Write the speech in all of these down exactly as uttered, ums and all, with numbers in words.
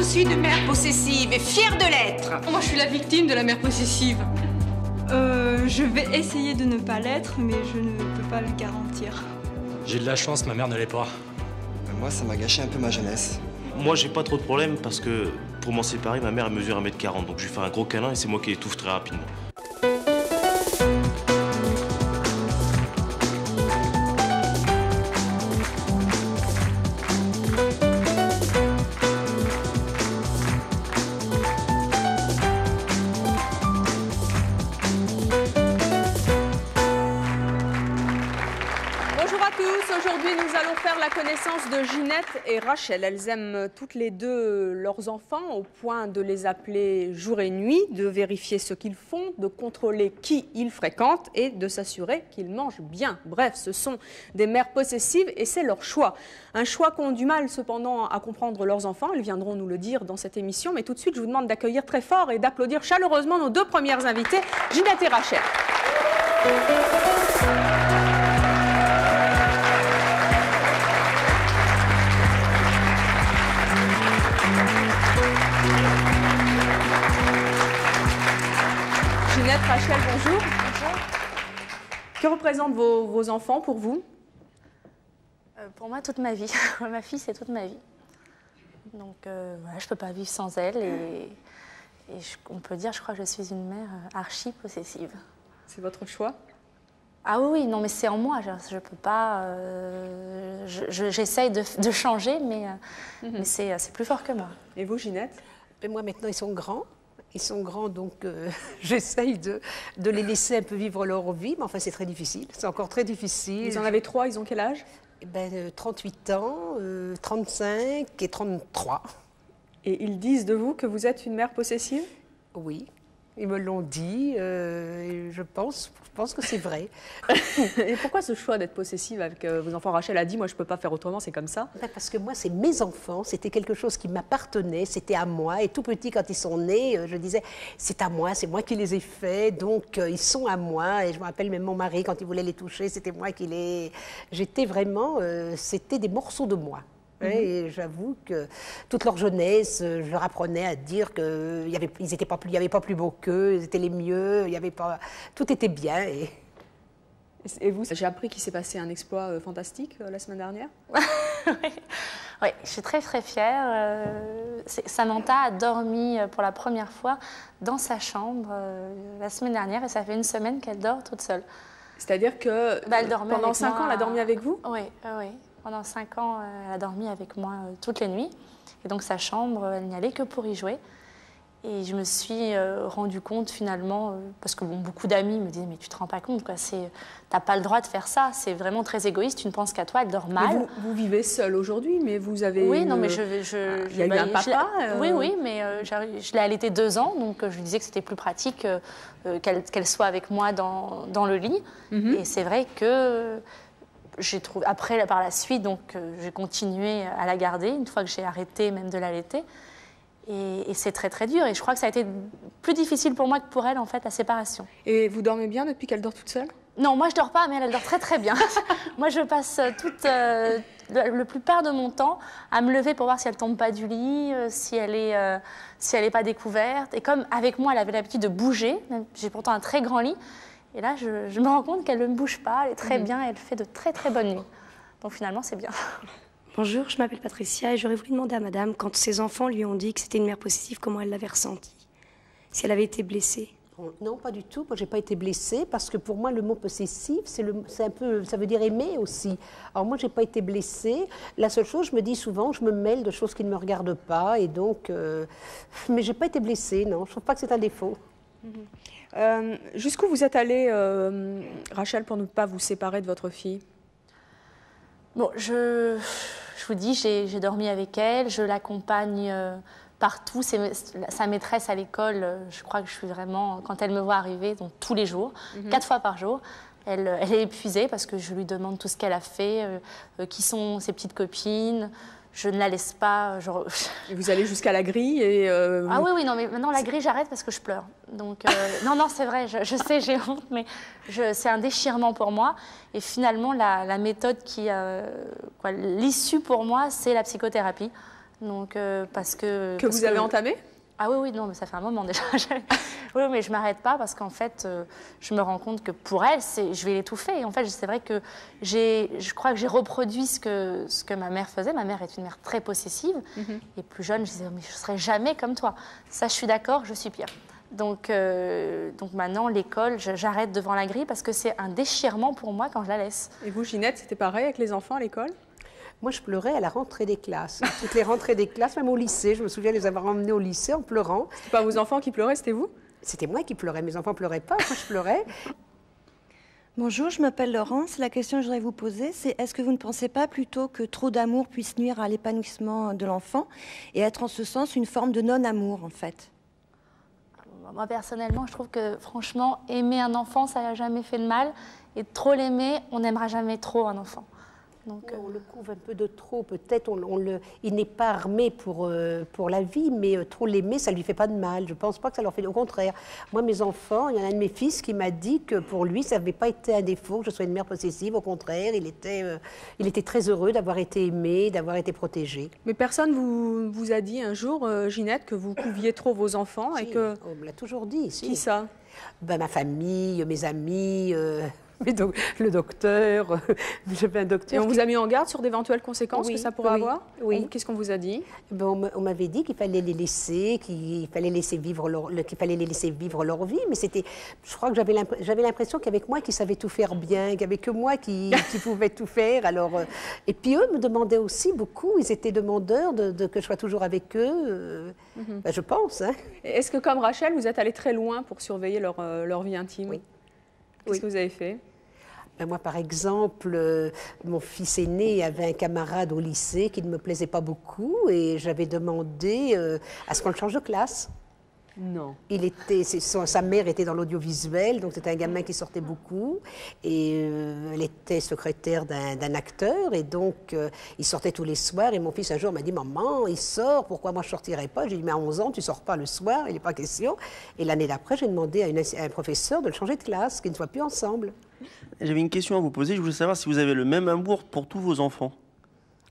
je suis de mère possessive et fière de l'être. Moi, je suis la victime de la mère possessive. Euh, je vais essayer de ne pas l'être, mais je ne peux pas le garantir. J'ai de la chance, ma mère ne l'est pas. Moi, ça m'a gâché un peu ma jeunesse. Moi, j'ai pas trop de problème parce que pour m'en séparer, ma mère elle mesure un mètre quarante. Donc je lui fais un gros câlin et c'est moi qui l'étouffe très rapidement. De Ginette et Rachel. Elles aiment toutes les deux leurs enfants au point de les appeler jour et nuit, de vérifier ce qu'ils font, de contrôler qui ils fréquentent et de s'assurer qu'ils mangent bien. Bref, ce sont des mères possessives et c'est leur choix. Un choix qu'ont du mal cependant à comprendre leurs enfants. Ils viendront nous le dire dans cette émission. Mais tout de suite, je vous demande d'accueillir très fort et d'applaudir chaleureusement nos deux premières invitées, Ginette et Rachel. Rachel, bonjour. Bonjour. Que représentent vos, vos enfants pour vous? euh, Pour moi, toute ma vie. Ma fille, c'est toute ma vie. Donc, euh, voilà, je ne peux pas vivre sans elle. Et, et je, on peut dire, je crois que je suis une mère archi-possessive. C'est votre choix? Ah oui, non, mais c'est en moi. Genre, je peux pas... Euh, j'essaye je, je, de, de changer, mais, mm-hmm. mais c'est plus fort que moi. Et vous, Ginette? Et moi, maintenant, ils sont grands. Ils sont grands, donc euh, j'essaye de, de les laisser un peu vivre leur vie. Mais enfin, c'est très difficile. C'est encore très difficile. Ils en avaient trois. Ils ont quel âge? Eh ben, euh, trente-huit ans, euh, trente-cinq et trente-trois. Et ils disent de vous que vous êtes une mère possessive? Oui, ils me l'ont dit. Euh, et je, pense, je pense que c'est vrai. Et pourquoi ce choix d'être possessive avec euh, vos enfants? Rachel a dit, moi, je ne peux pas faire autrement, c'est comme ça. Ben, parce que moi, c'est mes enfants, c'était quelque chose qui m'appartenait, c'était à moi. Et tout petit, quand ils sont nés, euh, je disais, c'est à moi, c'est moi qui les ai faits, donc euh, ils sont à moi. Et je me rappelle même mon mari, quand il voulait les toucher, c'était moi qui les... J'étais vraiment... Euh, c'était des morceaux de moi. Mmh. Et j'avoue que toute leur jeunesse, je leur apprenais à dire qu'il n'y avait, ils étaient pas plus, il y avait pas plus beau qu'eux, ils étaient les mieux, il y avait pas, tout était bien. Et, et vous, j'ai appris qu'il s'est passé un exploit fantastique la semaine dernière. Oui. Oui, je suis très très fière. Euh, Samantha a dormi pour la première fois dans sa chambre euh, la semaine dernière et ça fait une semaine qu'elle dort toute seule. C'est-à-dire que bah, elle pendant cinq ans, elle a dormi avec vous? Oui, oui. Pendant cinq ans, elle a dormi avec moi toutes les nuits. Et donc, sa chambre, elle n'y allait que pour y jouer. Et je me suis rendu compte, finalement, parce que bon, beaucoup d'amis me disaient « Mais tu te rends pas compte, quoi. T'as pas le droit de faire ça. C'est vraiment très égoïste. Tu ne penses qu'à toi, elle dort mal. » Vous, vous vivez seule aujourd'hui, mais vous avez... Oui, une... non, mais je... je, je Il y a bah, eu un papa. Euh... Oui, oui, mais euh, je l'ai allaitée deux ans. Donc, je lui disais que c'était plus pratique euh, qu'elle qu'elle soit avec moi dans, dans le lit. Mm-hmm. Et c'est vrai que... J'ai trouvé, après, par la suite, donc euh, j'ai continué à la garder, une fois que j'ai arrêté même de l'allaiter. Et, et c'est très, très dur. Et je crois que ça a été plus difficile pour moi que pour elle, en fait, la séparation. Et vous dormez bien depuis qu'elle dort toute seule? Non, moi, je dors pas, mais elle, elle dort très, très bien. Moi, je passe toute, euh, le, le plus part de mon temps à me lever pour voir si elle tombe pas du lit, euh, si elle est, euh, si elle est pas découverte. Et comme, avec moi, elle avait l'habitude de bouger, j'ai pourtant un très grand lit, et là, je, je me rends compte qu'elle ne bouge pas, elle est très mmh. bien, elle fait de très très bonnes nuits. Donc finalement, c'est bien. Bonjour, je m'appelle Patricia et j'aurais voulu demander à madame, quand ses enfants lui ont dit que c'était une mère possessive, comment elle l'avait ressentie? Si elle avait été blessée? Non, pas du tout. Moi, je n'ai pas été blessée parce que pour moi, le mot possessif, c'est un peu, ça veut dire aimer aussi. Alors moi, je n'ai pas été blessée. La seule chose, je me dis souvent, je me mêle de choses qui ne me regardent pas. Et donc, euh, mais je n'ai pas été blessée, non. Je ne trouve pas que c'est un défaut. Mmh. Euh, jusqu'où vous êtes allée, euh, Rachel, pour ne pas vous séparer de votre fille? Bon, je, je vous dis, j'ai dormi avec elle, je l'accompagne euh, partout. Sa maîtresse à l'école, je crois que je suis vraiment, quand elle me voit arriver, donc tous les jours, mm-hmm. quatre fois par jour, elle, elle est épuisée parce que je lui demande tout ce qu'elle a fait, euh, euh, qui sont ses petites copines. Je ne la laisse pas. Je... Et vous allez jusqu'à la grille et... Euh... Ah oui, oui, non, mais maintenant la grille, j'arrête parce que je pleure. Donc, euh, non, non, c'est vrai, je, je sais, j'ai honte, mais c'est un déchirement pour moi. Et finalement, la, la méthode qui... Euh, l'issue pour moi, c'est la psychothérapie. Donc, euh, parce que... Que parce vous que... avez entamé? Ah oui, oui, non, mais ça fait un moment déjà. Oui, mais je m'arrête pas parce qu'en fait, euh, je me rends compte que pour elle, je vais l'étouffer. Et en fait, c'est vrai que je crois que j'ai reproduit ce que, ce que ma mère faisait. Ma mère est une mère très possessive. Mm-hmm. Et plus jeune, je disais, mais je ne serai jamais comme toi. Ça, je suis d'accord, je suis Pierre. Donc, euh, donc maintenant, l'école, j'arrête devant la grille parce que c'est un déchirement pour moi quand je la laisse. Et vous, Ginette, c'était pareil avec les enfants à l'école? Moi, je pleurais à la rentrée des classes. Toutes les rentrées des classes, même au lycée. Je me souviens les avoir emmenés au lycée en pleurant. C'était pas vos enfants qui pleuraient, c'était vous? C'était moi qui pleurais. Mes enfants pleuraient pas, moi je pleurais. Bonjour, je m'appelle Laurence. La question que je voudrais vous poser, c'est est-ce que vous ne pensez pas plutôt que trop d'amour puisse nuire à l'épanouissement de l'enfant et être en ce sens une forme de non-amour, en fait? Moi, personnellement, je trouve que, franchement, aimer un enfant, ça n'a jamais fait de mal. Et trop l'aimer, on n'aimera jamais trop un enfant. Donc, on le couvre un peu de trop, peut-être. On, on le, il n'est pas armé pour, euh, pour la vie, mais euh, trop l'aimer, ça ne lui fait pas de mal. Je ne pense pas que ça leur fait... Au contraire, moi, mes enfants, il y en a un de mes fils qui m'a dit que pour lui, ça n'avait pas été un défaut que je sois une mère possessive. Au contraire, il était, euh, il était très heureux d'avoir été aimé, d'avoir été protégé. Mais personne vous, vous a dit un jour, euh, Ginette, que vous couviez trop vos enfants si, et que... On me l'a toujours dit. Si. Qui ça? Ben, ma famille, mes amis... Euh... Mais donc, le docteur, euh, j'avais un docteur... Et on qui... vous a mis en garde sur d'éventuelles conséquences oui, que ça pourrait oui, avoir oui. Qu'est-ce qu'on vous a dit? Ben, on m'avait dit qu'il fallait les laisser, qu'il fallait, le, qu'il fallait les laisser vivre leur vie, mais c'était... Je crois que j'avais l'impression qu'avec moi, qu'ils savaient tout faire bien, qu'il n'y avait que moi qui, qui pouvais tout faire. Alors, euh, et puis eux me demandaient aussi beaucoup, ils étaient demandeurs de, de, que je sois toujours avec eux, euh, mm-hmm. ben, je pense. Hein. Est-ce que comme Rachel, vous êtes allée très loin pour surveiller leur, euh, leur vie intime? Oui. Qu'est-ce oui. que vous avez fait? Moi, par exemple, euh, mon fils aîné avait un camarade au lycée qui ne me plaisait pas beaucoup et j'avais demandé euh, à ce qu'on le change de classe. Non. Il était, son, sa mère était dans l'audiovisuel, donc c'était un gamin qui sortait beaucoup. Et euh, elle était secrétaire d'un acteur, et donc euh, il sortait tous les soirs. Et mon fils, un jour, m'a dit « Maman, il sort, pourquoi moi je ne sortirais pas ?» J'ai dit « Mais à onze ans, tu ne sors pas le soir, il n'est pas question. » Et l'année d'après, j'ai demandé à, une, à un professeur de le changer de classe, qu'ils ne soient plus ensemble. J'avais une question à vous poser, je voulais savoir si vous avez le même amour pour tous vos enfants.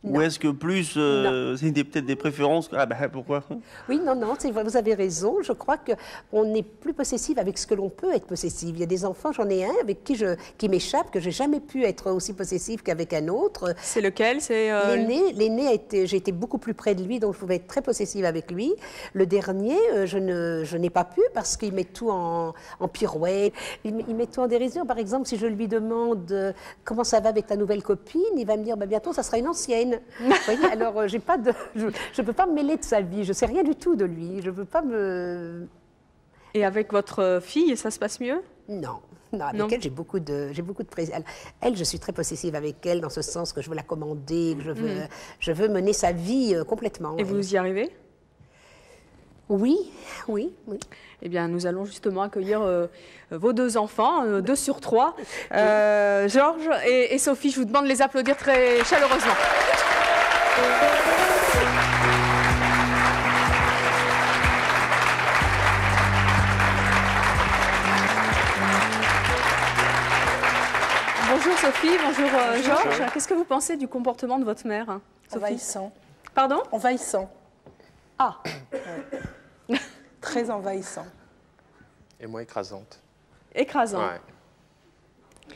Non. Ou est-ce que plus, euh, c'était peut-être des préférences? Ah ben pourquoi? Oui, non, non, vous avez raison. Je crois qu'on est plus possessive avec ce que l'on peut être possessive. Il y a des enfants, j'en ai un avec qui, qui m'échappe, que j'ai jamais pu être aussi possessive qu'avec un autre. C'est lequel? C'est euh... l'aîné. L'aîné, j'ai été beaucoup plus près de lui, donc je pouvais être très possessive avec lui. Le dernier, je ne, je n'ai pas pu parce qu'il met tout en, en pirouette. Il, il met tout en dérision. Par exemple, si je lui demande comment ça va avec ta nouvelle copine, il va me dire bah, bientôt, ça sera une ancienne. Vous voyez, alors, j'ai pas de, je ne peux pas me mêler de sa vie, je ne sais rien du tout de lui, je ne peux pas me... Et avec votre fille, ça se passe mieux? Non, non, avec non. elle, j'ai beaucoup de, j'ai beaucoup de pré... Elle, je suis très possessive avec elle, dans ce sens que je veux la commander, que je veux, mmh. je veux mener sa vie complètement. Et elle. Vous y arrivez? Oui, oui, oui. Eh bien, nous allons justement accueillir euh, vos deux enfants, euh, deux sur trois, euh, Georges et, et Sophie. Je vous demande de les applaudir très chaleureusement. Bonjour Sophie, bonjour euh, Georges. Qu'est-ce que vous pensez du comportement de votre mère, hein, Sophie? Envahissant. Pardon? Envahissant. Ah ouais. Très envahissant. Et moi, écrasante. Écrasant. Ouais.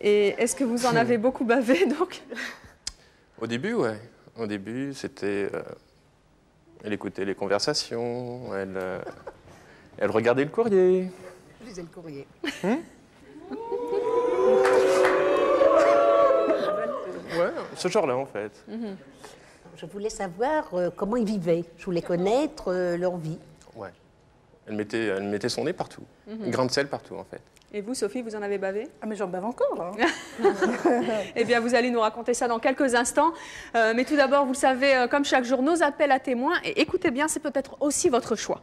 Et est-ce que vous en avez beaucoup bavé, donc? Au début, ouais. Au début, c'était... Euh, elle écoutait les conversations, elle, euh, elle regardait le courrier. Je lisais le courrier. Hum? Ouais, ce genre-là, en fait. Mm-hmm. Je voulais savoir euh, comment ils vivaient. Je voulais connaître euh, leur vie. Ouais. Elle mettait, elle mettait son nez partout, mm-hmm. une grain de sel partout en fait. Et vous, Sophie, vous en avez bavé? Ah mais j'en bave encore. Hein. Eh bien, vous allez nous raconter ça dans quelques instants. Euh, mais tout d'abord, vous le savez, comme chaque jour, nos appels à témoins. Et écoutez bien, c'est peut-être aussi votre choix.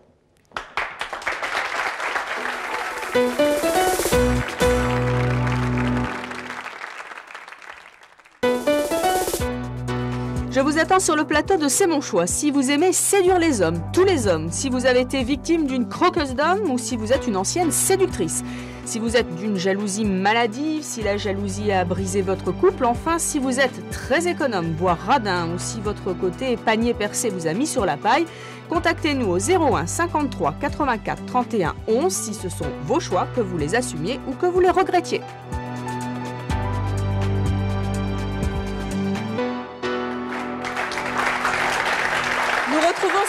Je Je vous attends sur le plateau de C'est mon choix. Si vous aimez séduire les hommes, tous les hommes, si vous avez été victime d'une croqueuse d'hommes ou si vous êtes une ancienne séductrice, si vous êtes d'une jalousie maladive, si la jalousie a brisé votre couple, enfin si vous êtes très économe, voire radin, ou si votre côté panier percé vous a mis sur la paille, contactez-nous au zéro un cinquante-trois quatre-vingt-quatre trente et un onze si ce sont vos choix, que vous les assumiez ou que vous les regrettiez.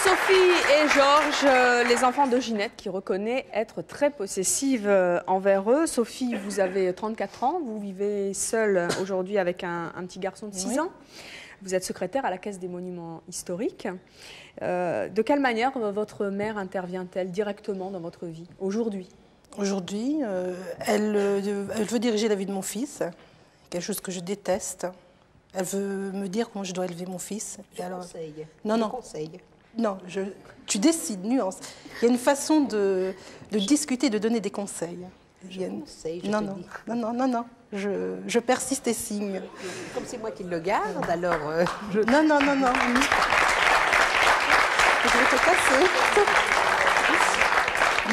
Sophie et Georges, euh, les enfants de Ginette, qui reconnaît être très possessive euh, envers eux. Sophie, vous avez trente-quatre ans, vous vivez seule aujourd'hui avec un, un petit garçon de six ans. Vous êtes secrétaire à la Caisse des monuments historiques. Euh, de quelle manière votre mère intervient-elle directement dans votre vie aujourd'hui ? Aujourd'hui, euh, elle, euh, elle veut diriger la vie de mon fils, quelque chose que je déteste. Elle veut me dire comment je dois élever mon fils. Je alors... conseille. Non, je non. Conseille. Non, je, tu décides, nuance. Il y a une façon de, de discuter, de donner des conseils. Je une... conseille, je non, te non, dis. non, non, non, non, je, je persiste et signe. Comme c'est moi qui le garde, alors... Euh, je... Non, non, non, non. Je vais te casser.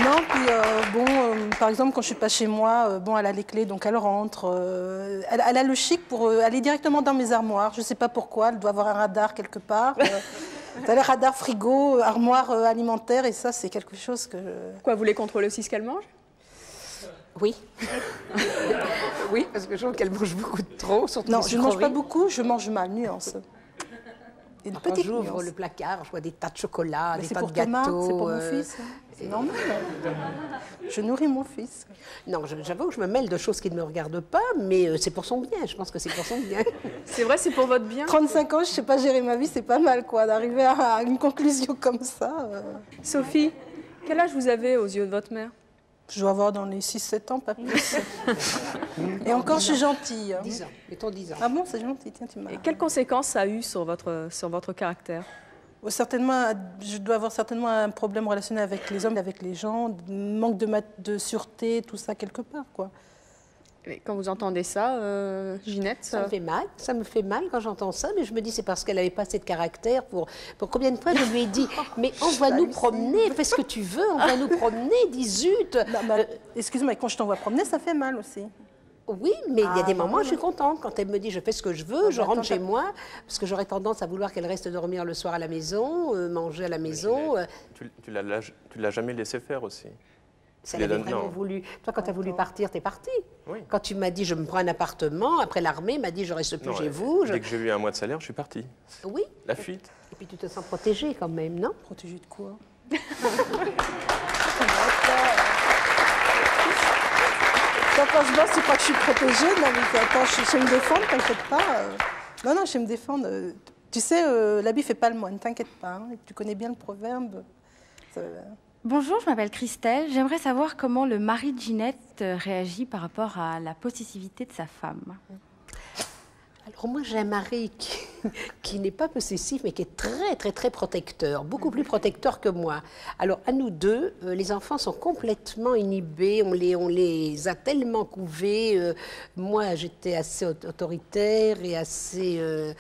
Non, puis euh, bon, euh, par exemple, quand je suis pas chez moi, euh, bon, elle a les clés, donc elle rentre. Euh, elle, elle a le chic pour euh, aller directement dans mes armoires. Je sais pas pourquoi, elle doit avoir un radar quelque part. Euh, T'as les radars frigo, armoire euh, alimentaire, et ça, c'est quelque chose que... Je... Quoi, vous les contrôlez aussi ce qu'elle mange? Oui. Oui, parce que je trouve qu'elle mange beaucoup de trop, surtout non, je ne mange pas beaucoup, je mange mal, nuance. Une Alors, petite nuance. J'ouvre le placard, je vois des tas de chocolat, mais des tas de gâteaux... C'est pour euh... mon fils, hein. C'est et... normal. Je nourris mon fils. Non, j'avoue que je me mêle de choses qui ne me regardent pas, mais c'est pour son bien, je pense que c'est pour son bien. C'est vrai, c'est pour votre bien. trente-cinq ans, je ne sais pas gérer ma vie, c'est pas mal, quoi, d'arriver à une conclusion comme ça. Euh... Sophie, quel âge vous avez aux yeux de votre mère? Je dois avoir dans les six sept ans, pas plus. Et encore, je suis gentille. Hein. dix ans, mettons dix ans. Ah bon, c'est gentil, tiens, tu m'as... Et quelles conséquences ça a eu sur votre, sur votre caractère? Certainement, je dois avoir certainement un problème relationnel avec les hommes, avec les gens, manque de, mat de sûreté, tout ça, quelque part, quoi. Mais quand vous entendez ça, euh, Ginette, ça... ça me fait mal, ça me fait mal quand j'entends ça, mais je me dis c'est parce qu'elle n'avait pas assez de caractère pour, pour combien de fois je lui ai dit, mais on va nous promener, fais ce que tu veux, on va nous promener, dis zut. Euh, Excuse-moi, quand je t'envoie promener, ça fait mal aussi. Oui, mais ah, il y a des moments où je suis contente. Quand elle me dit je fais ce que je veux, je rentre chez moi, parce que j'aurais tendance à vouloir qu'elle reste dormir le soir à la maison, euh, manger à la maison. Euh... Tu, tu ne l'as jamais laissé faire aussi. Ça l'avait vraiment voulu. Toi, quand tu as voulu partir, t'es parti. Oui. Quand tu m'as dit, je me prends un appartement, après l'armée, m'a dit, je reste plus non, chez vous. Je... Dès que j'ai eu un mois de salaire, je suis partie. Oui. La fuite. Et puis tu te sens protégée quand même, non? Protégée de quoi? Toi, quand je bosse, c'est pas que je suis protégée. Non, mais attends, je sais me défendre, t'inquiète pas. Non, non, je sais me défendre. Tu sais, euh, l'habit fait pas le moine, t'inquiète pas. Hein. Tu connais bien le proverbe. Ça... Bonjour, je m'appelle Christelle. J'aimerais savoir comment le mari de Ginette réagit par rapport à la possessivité de sa femme. Alors moi, j'ai un mari qui, qui n'est pas possessif, mais qui est très, très, très protecteur. Beaucoup plus protecteur que moi. Alors, à nous deux, euh, les enfants sont complètement inhibés. On les, on les a tellement couvés. Euh, moi, j'étais assez autoritaire et assez euh,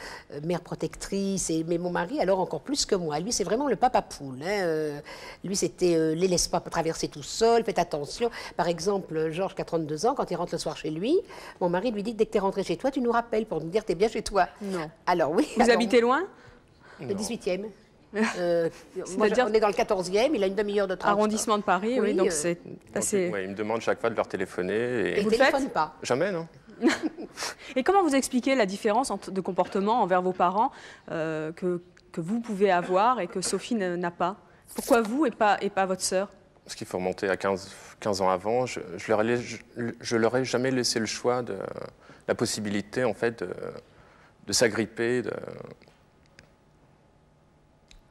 mère protectrice. Et, mais mon mari, alors, encore plus que moi. Lui, c'est vraiment le papa poule. Hein. Euh, lui, c'était euh, les laisse pas traverser tout seul, faites attention. Par exemple, Georges, qui a trente-deux ans, quand il rentre le soir chez lui, mon mari lui dit, dès que tu es rentré chez toi, tu nous rappelles pour me dire t'es bien chez toi. Non. Alors oui. Vous alors, habitez loin? Le dix-huitième. Euh, moi, dire... On est dans le quatorzième, il a une demi-heure de train. Arrondissement de Paris, oui, oui donc euh... c'est assez... Ouais, ils me demandent chaque fois de leur téléphoner. Et, et vous ne téléphonez pas? Jamais, non. Et comment vous expliquez la différence de comportement envers vos parents euh, que, que vous pouvez avoir et que Sophie n'a pas? Pourquoi vous et pas, et pas votre sœur? Parce qu'il faut remonter à quinze ans avant. Je ne leur, je leur ai jamais laissé le choix de... la possibilité, en fait, de, de s'agripper. De...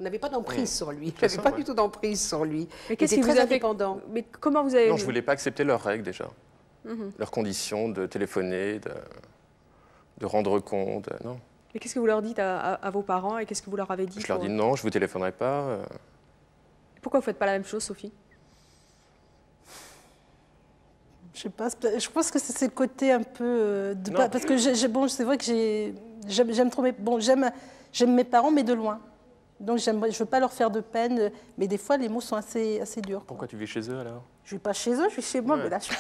On n'avait pas d'emprise oui. sur lui. Je n'avais pas ouais. du tout d'emprise sur lui. Mais qu'est-ce qui vous a fait... Mais comment vous avez... Non, je ne voulais pas accepter leurs règles, déjà. Mm-hmm. Leurs conditions de téléphoner, de, de rendre compte, non. Et qu'est-ce que vous leur dites à, à, à vos parents? Et qu'est-ce que vous leur avez dit? Je pour... leur dis non, je ne vous téléphonerai pas. Pourquoi vous ne faites pas la même chose, Sophie? Je sais pas, je pense que c'est le côté un peu... De pas, parce que j'ai, j'ai, bon, c'est vrai que j'aime ai, trop mes... Bon, j'aime J'aime mes parents, mais de loin. Donc je ne veux pas leur faire de peine, mais des fois les mots sont assez, assez durs. Pourquoi quoi. Tu vis chez eux alors? Je ne vis pas chez eux, je vis chez moi, ouais. mais là je... bon,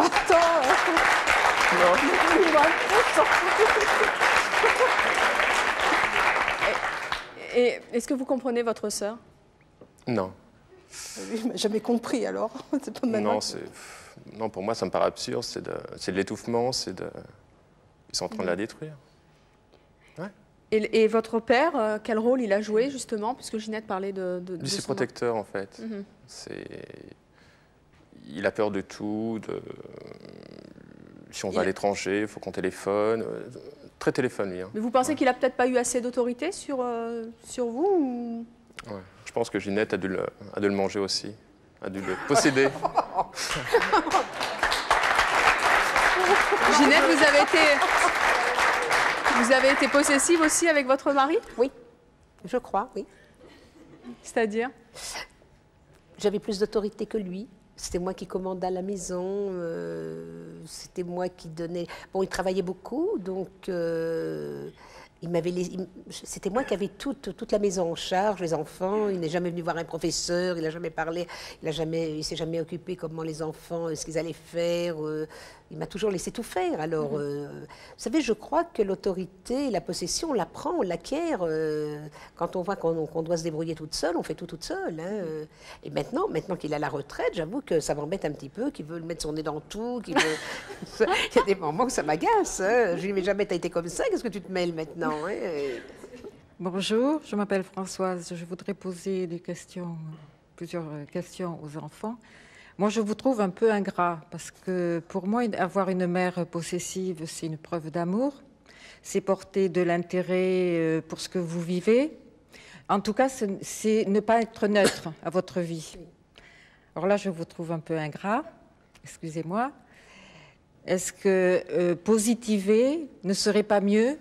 attends, euh... non. Et, et est-ce que vous comprenez votre sœur? Non. Oui, mais jamais compris alors. C'est pas non, c'est... non, pour moi ça me paraît absurde, c'est de, de l'étouffement, c'est de... Ils sont en train mmh. de la détruire. Ouais. Et, et votre père, quel rôle il a joué, justement, puisque Ginette parlait de... de, de c'est protecteur, en fait. Mm-hmm. C'est... Il a peur de tout, de... Si on il va a... à l'étranger, il faut qu'on téléphone. Très téléphone, lui. Hein. Mais vous pensez ouais. qu'il n'a peut-être pas eu assez d'autorité sur, euh, sur vous ou... ouais. Je pense que Ginette a dû le, a dû le manger aussi, a dû le posséder. Ginette, vous avez été... Vous avez été possessive aussi avec votre mari? Oui, je crois, oui. C'est-à-dire? J'avais plus d'autorité que lui. C'était moi qui commandais à la maison, euh, c'était moi qui donnais... Bon, il travaillait beaucoup, donc... Euh, il m'avait les... C'était moi qui avais toute, toute la maison en charge, les enfants. Il n'est jamais venu voir un professeur, il n'a jamais parlé, il ne jamais... s'est jamais occupé comment les enfants, ce qu'ils allaient faire. Euh... Il m'a toujours laissé tout faire. Alors, mm-hmm. euh... vous savez, je crois que l'autorité, la possession, on la prend, on l'acquiert. Euh... Quand on voit qu'on qu doit se débrouiller toute seule, on fait tout toute seule. Hein. Et maintenant, maintenant qu'il a la retraite, j'avoue que ça m'embête un petit peu, qu'il veut mettre son nez dans tout. Qu'il veut... il y a des moments où ça m'agace. Hein. Je lui dis, mais jamais t'as été comme ça, qu'est-ce que tu te mêles maintenant? Non, oui, oui. Bonjour, je m'appelle Françoise. Je voudrais poser des questions, plusieurs questions aux enfants. Moi, je vous trouve un peu ingrat parce que pour moi, avoir une mère possessive, c'est une preuve d'amour. C'est porter de l'intérêt pour ce que vous vivez. En tout cas, c'est ne pas être neutre à votre vie. Alors là, je vous trouve un peu ingrat. Excusez-moi. Est-ce que euh, positiver ne serait pas mieux?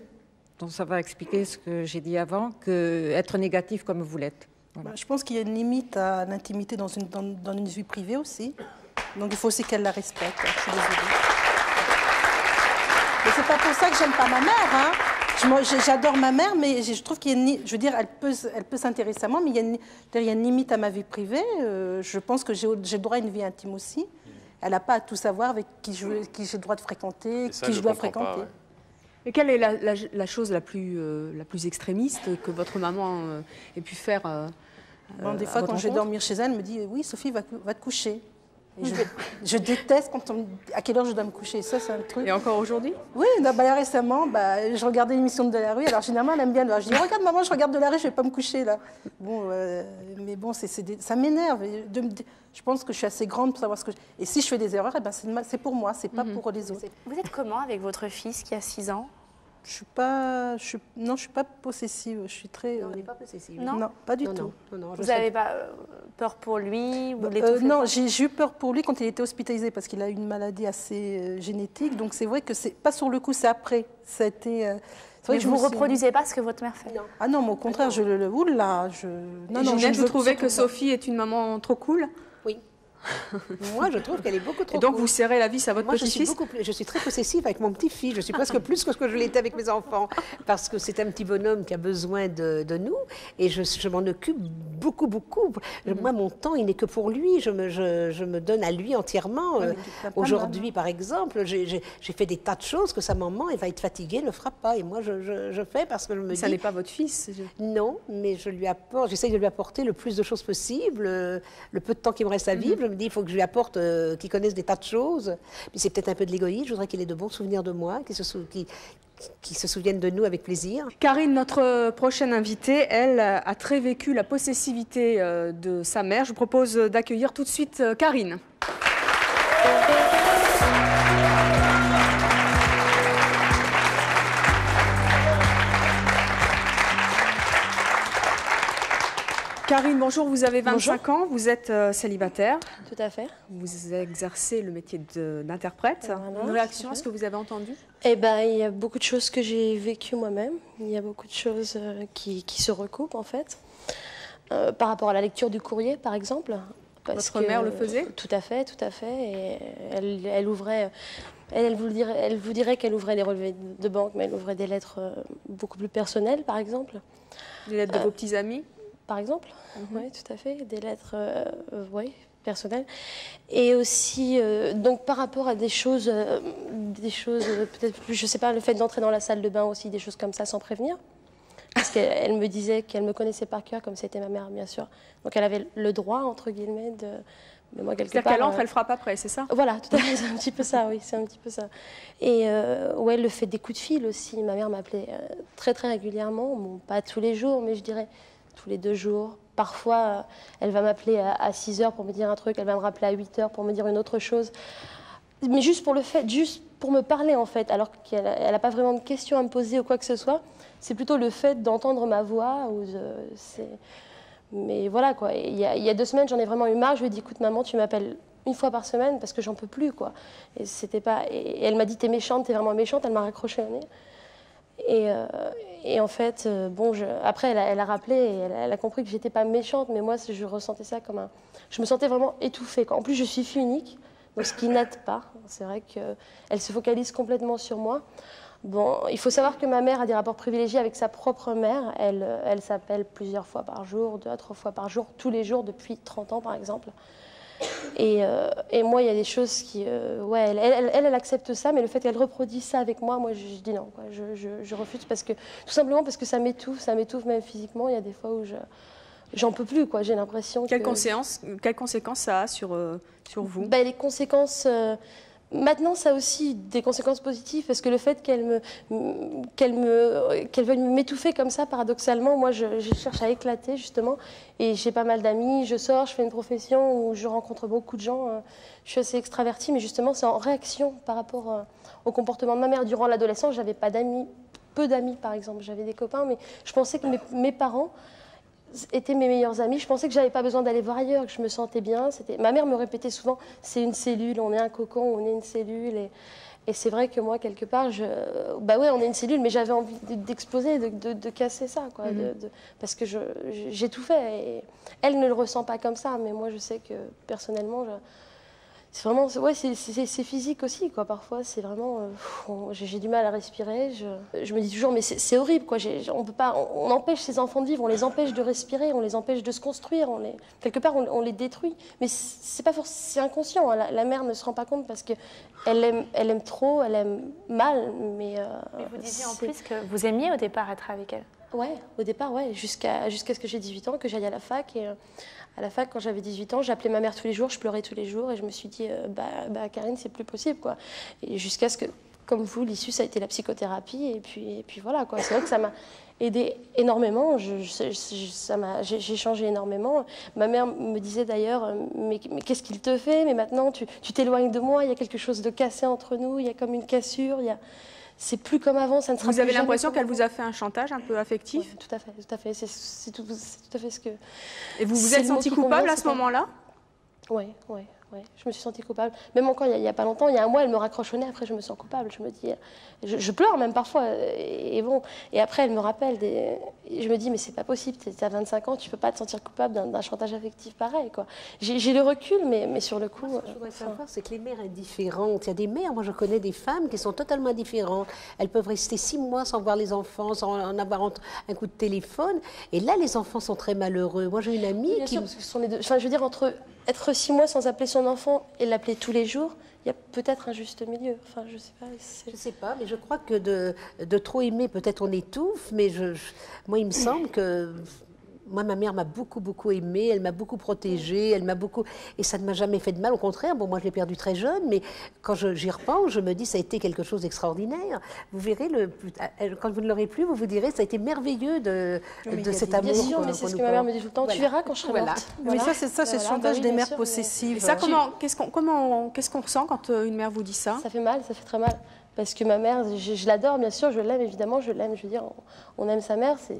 Donc ça va expliquer ce que j'ai dit avant, qu'être négatif comme vous l'êtes. Voilà. Je pense qu'il y a une limite à l'intimité dans une, dans, dans une vie privée aussi. Donc il faut aussi qu'elle la respecte. Je suis désolée. Mais c'est pas pour ça que j'aime pas ma mère. Hein. J'adore ma mère, mais je trouve qu'il y a une, je veux dire, elle peut, elle peut s'intéresser à moi, mais il y, a une, il y a une limite à ma vie privée. Euh, je pense que j'ai le droit à une vie intime aussi. Elle n'a pas à tout savoir avec qui j'ai qui le droit de fréquenter, ça, qui je dois fréquenter. Pas, ouais. Et quelle est la, la, la chose la plus, euh, la plus extrémiste que votre maman euh, ait pu faire euh, bon, des fois, quand je vais dormir chez elle, elle me dit « Oui, Sophie, va, va te coucher ». Je, je déteste quand on me dit à quelle heure je dois me coucher. Ça, c'est un truc. Et encore aujourd'hui? Oui, non, bah, récemment, bah, je regardais l'émission de De la Rue. Alors, généralement, elle aime bien. Alors, je dis, regarde, maman, je regarde De la Rue, je ne vais pas me coucher, là. Bon, euh, mais bon, c'est, des... ça m'énerve. Je pense que je suis assez grande pour savoir ce que je... Et si je fais des erreurs, eh ben, c'est pour moi, c'est pas mm-hmm. pour les autres. Vous êtes comment avec votre fils qui a six ans? Je suis pas, je suis, non, je suis pas possessive. Je suis très. Non, on n'est pas possessive. Non, non pas du non, tout. Non, non, non, vous n'avez pas peur pour lui ou euh, Non, j'ai eu peur pour lui quand il était hospitalisé parce qu'il a une maladie assez génétique. Donc c'est vrai que c'est pas sur le coup, c'est après. Ça a été. Mais vous ne reproduisez pas ce que votre mère fait? Non. Ah non, mais au contraire, je le houle là. Je. Non, non. Ginette, vous trouvez que Sophie est une maman trop cool? Oui. Moi, je trouve qu'elle est beaucoup trop. Et donc, cool. vous serrez la vis à votre petit-fils? Je suis très possessive avec mon petit-fils. Je suis presque plus que ce que je l'étais avec mes enfants. Parce que c'est un petit bonhomme qui a besoin de, de nous. Et je, je m'en occupe beaucoup, beaucoup. Mm-hmm. Moi, mon temps, il n'est que pour lui. Je me, je, je me donne à lui entièrement. Oui, aujourd'hui, par exemple, j'ai fait des tas de choses que sa maman, elle va être fatiguée, ne fera pas. Et moi, je, je, je fais parce que je me mais dis... Ça n'est pas votre fils? Je... Non, mais je lui apporte. J'essaye de lui apporter le plus de choses possible. Le peu de temps qu'il me reste à vivre, mm-hmm. je me dis, il faut que je lui apporte, euh, qu'il connaisse des tas de choses. Puis c'est peut-être un peu de l'égoïsme, je voudrais qu'il ait de bons souvenirs de moi, qu'il se, sou... qu'il... qu'il se souvienne de nous avec plaisir. Karine, notre prochaine invitée, elle a très vécu la possessivité de sa mère. Je vous propose d'accueillir tout de suite Karine. Karine, bonjour, vous avez vingt-cinq ans, vous êtes euh, célibataire. Tout à fait. Vous exercez le métier d'interprète. Une réaction à ce que vous avez entendu? Eh bien, il y a beaucoup de choses que j'ai vécues moi-même. Il y a beaucoup de choses euh, qui, qui se recoupent, en fait. Euh, par rapport à la lecture du courrier, par exemple. Parce Votre que, mère le faisait? Tout à fait, tout à fait. Et elle, elle ouvrait Elle, elle vous dirait, elle vous dirait qu'elle ouvrait les relevés de banque, mais elle ouvrait des lettres beaucoup plus personnelles, par exemple. Des lettres euh, de vos petits amis, par exemple. Mm-hmm. Oui, tout à fait. Des lettres, euh, oui, personnelles. Et aussi, euh, donc par rapport à des choses, euh, des choses peut-être plus, je sais pas, le fait d'entrer dans la salle de bain aussi, des choses comme ça, sans prévenir. Parce qu'elle me disait qu'elle me connaissait par cœur, comme c'était ma mère, bien sûr. Donc elle avait le droit, entre guillemets, de... Mais moi, quelque part... C'est-à-dire qu'elle entre, euh... elle frappe après, c'est ça? Voilà, tout à fait, c'est un petit peu ça, oui, c'est un petit peu ça. Et euh, ouais, le fait des coups de fil aussi. Ma mère m'appelait euh, très, très régulièrement. Bon, pas tous les jours, mais je dirais tous les deux jours. Parfois, euh, elle va m'appeler à, à six heures pour me dire un truc, elle va me rappeler à huit heures pour me dire une autre chose. Mais juste pour le fait, juste pour me parler, en fait, alors qu'elle n'a pas vraiment de questions à me poser ou quoi que ce soit. C'est plutôt le fait d'entendre ma voix. Ou de, mais voilà, quoi. Il y, y a deux semaines, j'en ai vraiment eu marre. Je lui ai dit, écoute, maman, tu m'appelles une fois par semaine parce que j'en peux plus, quoi. Et, c'était pas... et elle m'a dit, t'es méchante, t'es vraiment méchante. Elle m'a raccroché au nez. Et, euh, et en fait, euh, bon, je... après, elle a, elle a rappelé et elle, elle a compris que j'étais pas méchante. Mais moi, je ressentais ça comme un... Je me sentais vraiment étouffée, quoi. En plus, je suis fille unique. Donc, ce qui n'aide pas, c'est vrai qu'elle se focalise complètement sur moi. Bon, il faut savoir que ma mère a des rapports privilégiés avec sa propre mère. Elle, elle s'appelle plusieurs fois par jour, deux à trois fois par jour, tous les jours depuis trente ans, par exemple. Et, euh, et moi, il y a des choses qui... Euh, ouais, elle, elle, elle, elle accepte ça, mais le fait qu'elle reproduise ça avec moi, moi, je, je dis non, quoi. Je, je, je refuse, parce que, tout simplement parce que ça m'étouffe, ça m'étouffe même physiquement. Il y a des fois où je... J'en peux plus, quoi. J'ai l'impression que... Quelles conséquences, quelles conséquences ça a sur, euh, sur vous? Ben, les conséquences... Euh, maintenant, ça a aussi des conséquences positives, parce que le fait qu'elle me, qu'elle me, qu'elle veuille m'étouffer comme ça, paradoxalement, moi, je, je cherche à éclater, justement. Et j'ai pas mal d'amis, je sors, je fais une profession où je rencontre beaucoup de gens. Euh, je suis assez extravertie, mais justement, c'est en réaction par rapport euh, au comportement de ma mère. Durant l'adolescence, j'avais pas d'amis, peu d'amis, par exemple. J'avais des copains, mais je pensais que mes, mes parents... étaient mes meilleurs amis. Je pensais que j'avais pas besoin d'aller voir ailleurs, que je me sentais bien. Ma mère me répétait souvent, c'est une cellule, on est un cocon, on est une cellule. Et, et c'est vrai que moi, quelque part, je... bah ouais, on est une cellule, mais j'avais envie d'exploser, de, de, de casser ça, quoi. Mm-hmm. de, de... Parce que je, je, j'ai tout fait. Et elle ne le ressent pas comme ça, mais moi, je sais que personnellement, je... c'est vraiment, ouais, c'est, c'est, c'est physique aussi, quoi. Parfois, c'est vraiment, euh, pff, on, j'ai, j'ai du mal à respirer. Je, je me dis toujours, mais c'est, c'est horrible, quoi. J'ai, on peut pas, on, on empêche ces enfants de vivre, on les empêche de respirer, on les empêche de se construire, on les, quelque part, on, on les détruit. Mais c'est pas forcément, c'est inconscient. Hein. La, la mère ne se rend pas compte parce que elle aime, elle aime trop, elle aime mal, mais. Euh, mais vous disiez en plus que vous aimiez au départ être avec elle. Ouais, au départ, ouais, jusqu'à jusqu'à ce que j'ai dix-huit ans, que j'aille à la fac. Et euh, à la fac, quand j'avais dix-huit ans, j'appelais ma mère tous les jours, je pleurais tous les jours, et je me suis dit, euh, bah, bah, Karine, c'est plus possible, quoi. Et jusqu'à ce que, comme vous, l'issue, ça a été la psychothérapie, et puis, et puis voilà, quoi. C'est vrai que ça m'a aidée énormément, je, je, je, ça m'a, j'ai, j'ai changé énormément. Ma mère me disait d'ailleurs, mais, mais qu'est-ce qu'il te fait? Mais maintenant, tu, tu t'éloignes de moi, il y a quelque chose de cassé entre nous, il y a comme une cassure, il y a... C'est plus comme avant, ça ne sera plus. Vous avez l'impression qu'elle vous a fait un chantage un peu affectif? Oui, tout à fait, tout à fait. C'est, c'est, tout, c'est tout à fait ce que. Et vous vous êtes sentie coupable à ce moment-là? Oui, oui, oui. Je me suis sentie coupable. Même encore il n'y a, a pas longtemps, il y a un mois, elle me raccrochonnait. Après, je me sens coupable. Je me dis, je, je pleure même parfois. Et, et bon, et après, elle me rappelle des. Je me dis, mais c'est pas possible. Tu as vingt-cinq ans, tu peux pas te sentir coupable d'un, d'un chantage affectif pareil, quoi. J'ai, j'ai le recul, mais, mais sur le coup. Moi, ce que je voudrais savoir, c'est que les mères indifférentes. Il y a des mères, moi je connais des femmes qui sont totalement indifférentes. Elles peuvent rester six mois sans voir les enfants, sans en avoir un coup de téléphone. Et là, les enfants sont très malheureux. Moi, j'ai une amie Bien qui. Sûr, parce que ce sont les deux. Enfin, je veux dire, entre être six mois sans appeler son enfant et l'appeler tous les jours. Il y a peut-être un juste milieu, enfin je sais pas. C'est... Je sais pas, mais je crois que de, de trop aimer, peut-être on étouffe, mais je, je, moi il me semble que... Moi, ma mère m'a beaucoup, beaucoup aimée, elle m'a beaucoup protégée, elle m'a beaucoup... Et ça ne m'a jamais fait de mal, au contraire. Bon, moi, je l'ai perdue très jeune, mais quand je, j'y repense, je me dis, ça a été quelque chose d'extraordinaire. Vous verrez, le... quand vous ne l'aurez plus, vous vous direz, ça a été merveilleux de, oui, de cet amour. Bien sûr, mais c'est ce que ma mère me dit tout le temps. Voilà. Tu verras quand je serai voilà. morte. Voilà. Mais ça, c'est ça, c'est voilà. le chantage bah oui, des mères sûr, possessives. Mais... Ça, comment, qu'est-ce qu'on, comment, qu'est-ce qu'on ressent quand une mère vous dit ça? Ça fait mal, ça fait très mal. Parce que ma mère, je, je l'adore, bien sûr, je l'aime, évidemment, je l'aime. Je veux dire, on, on aime sa mère, c'est...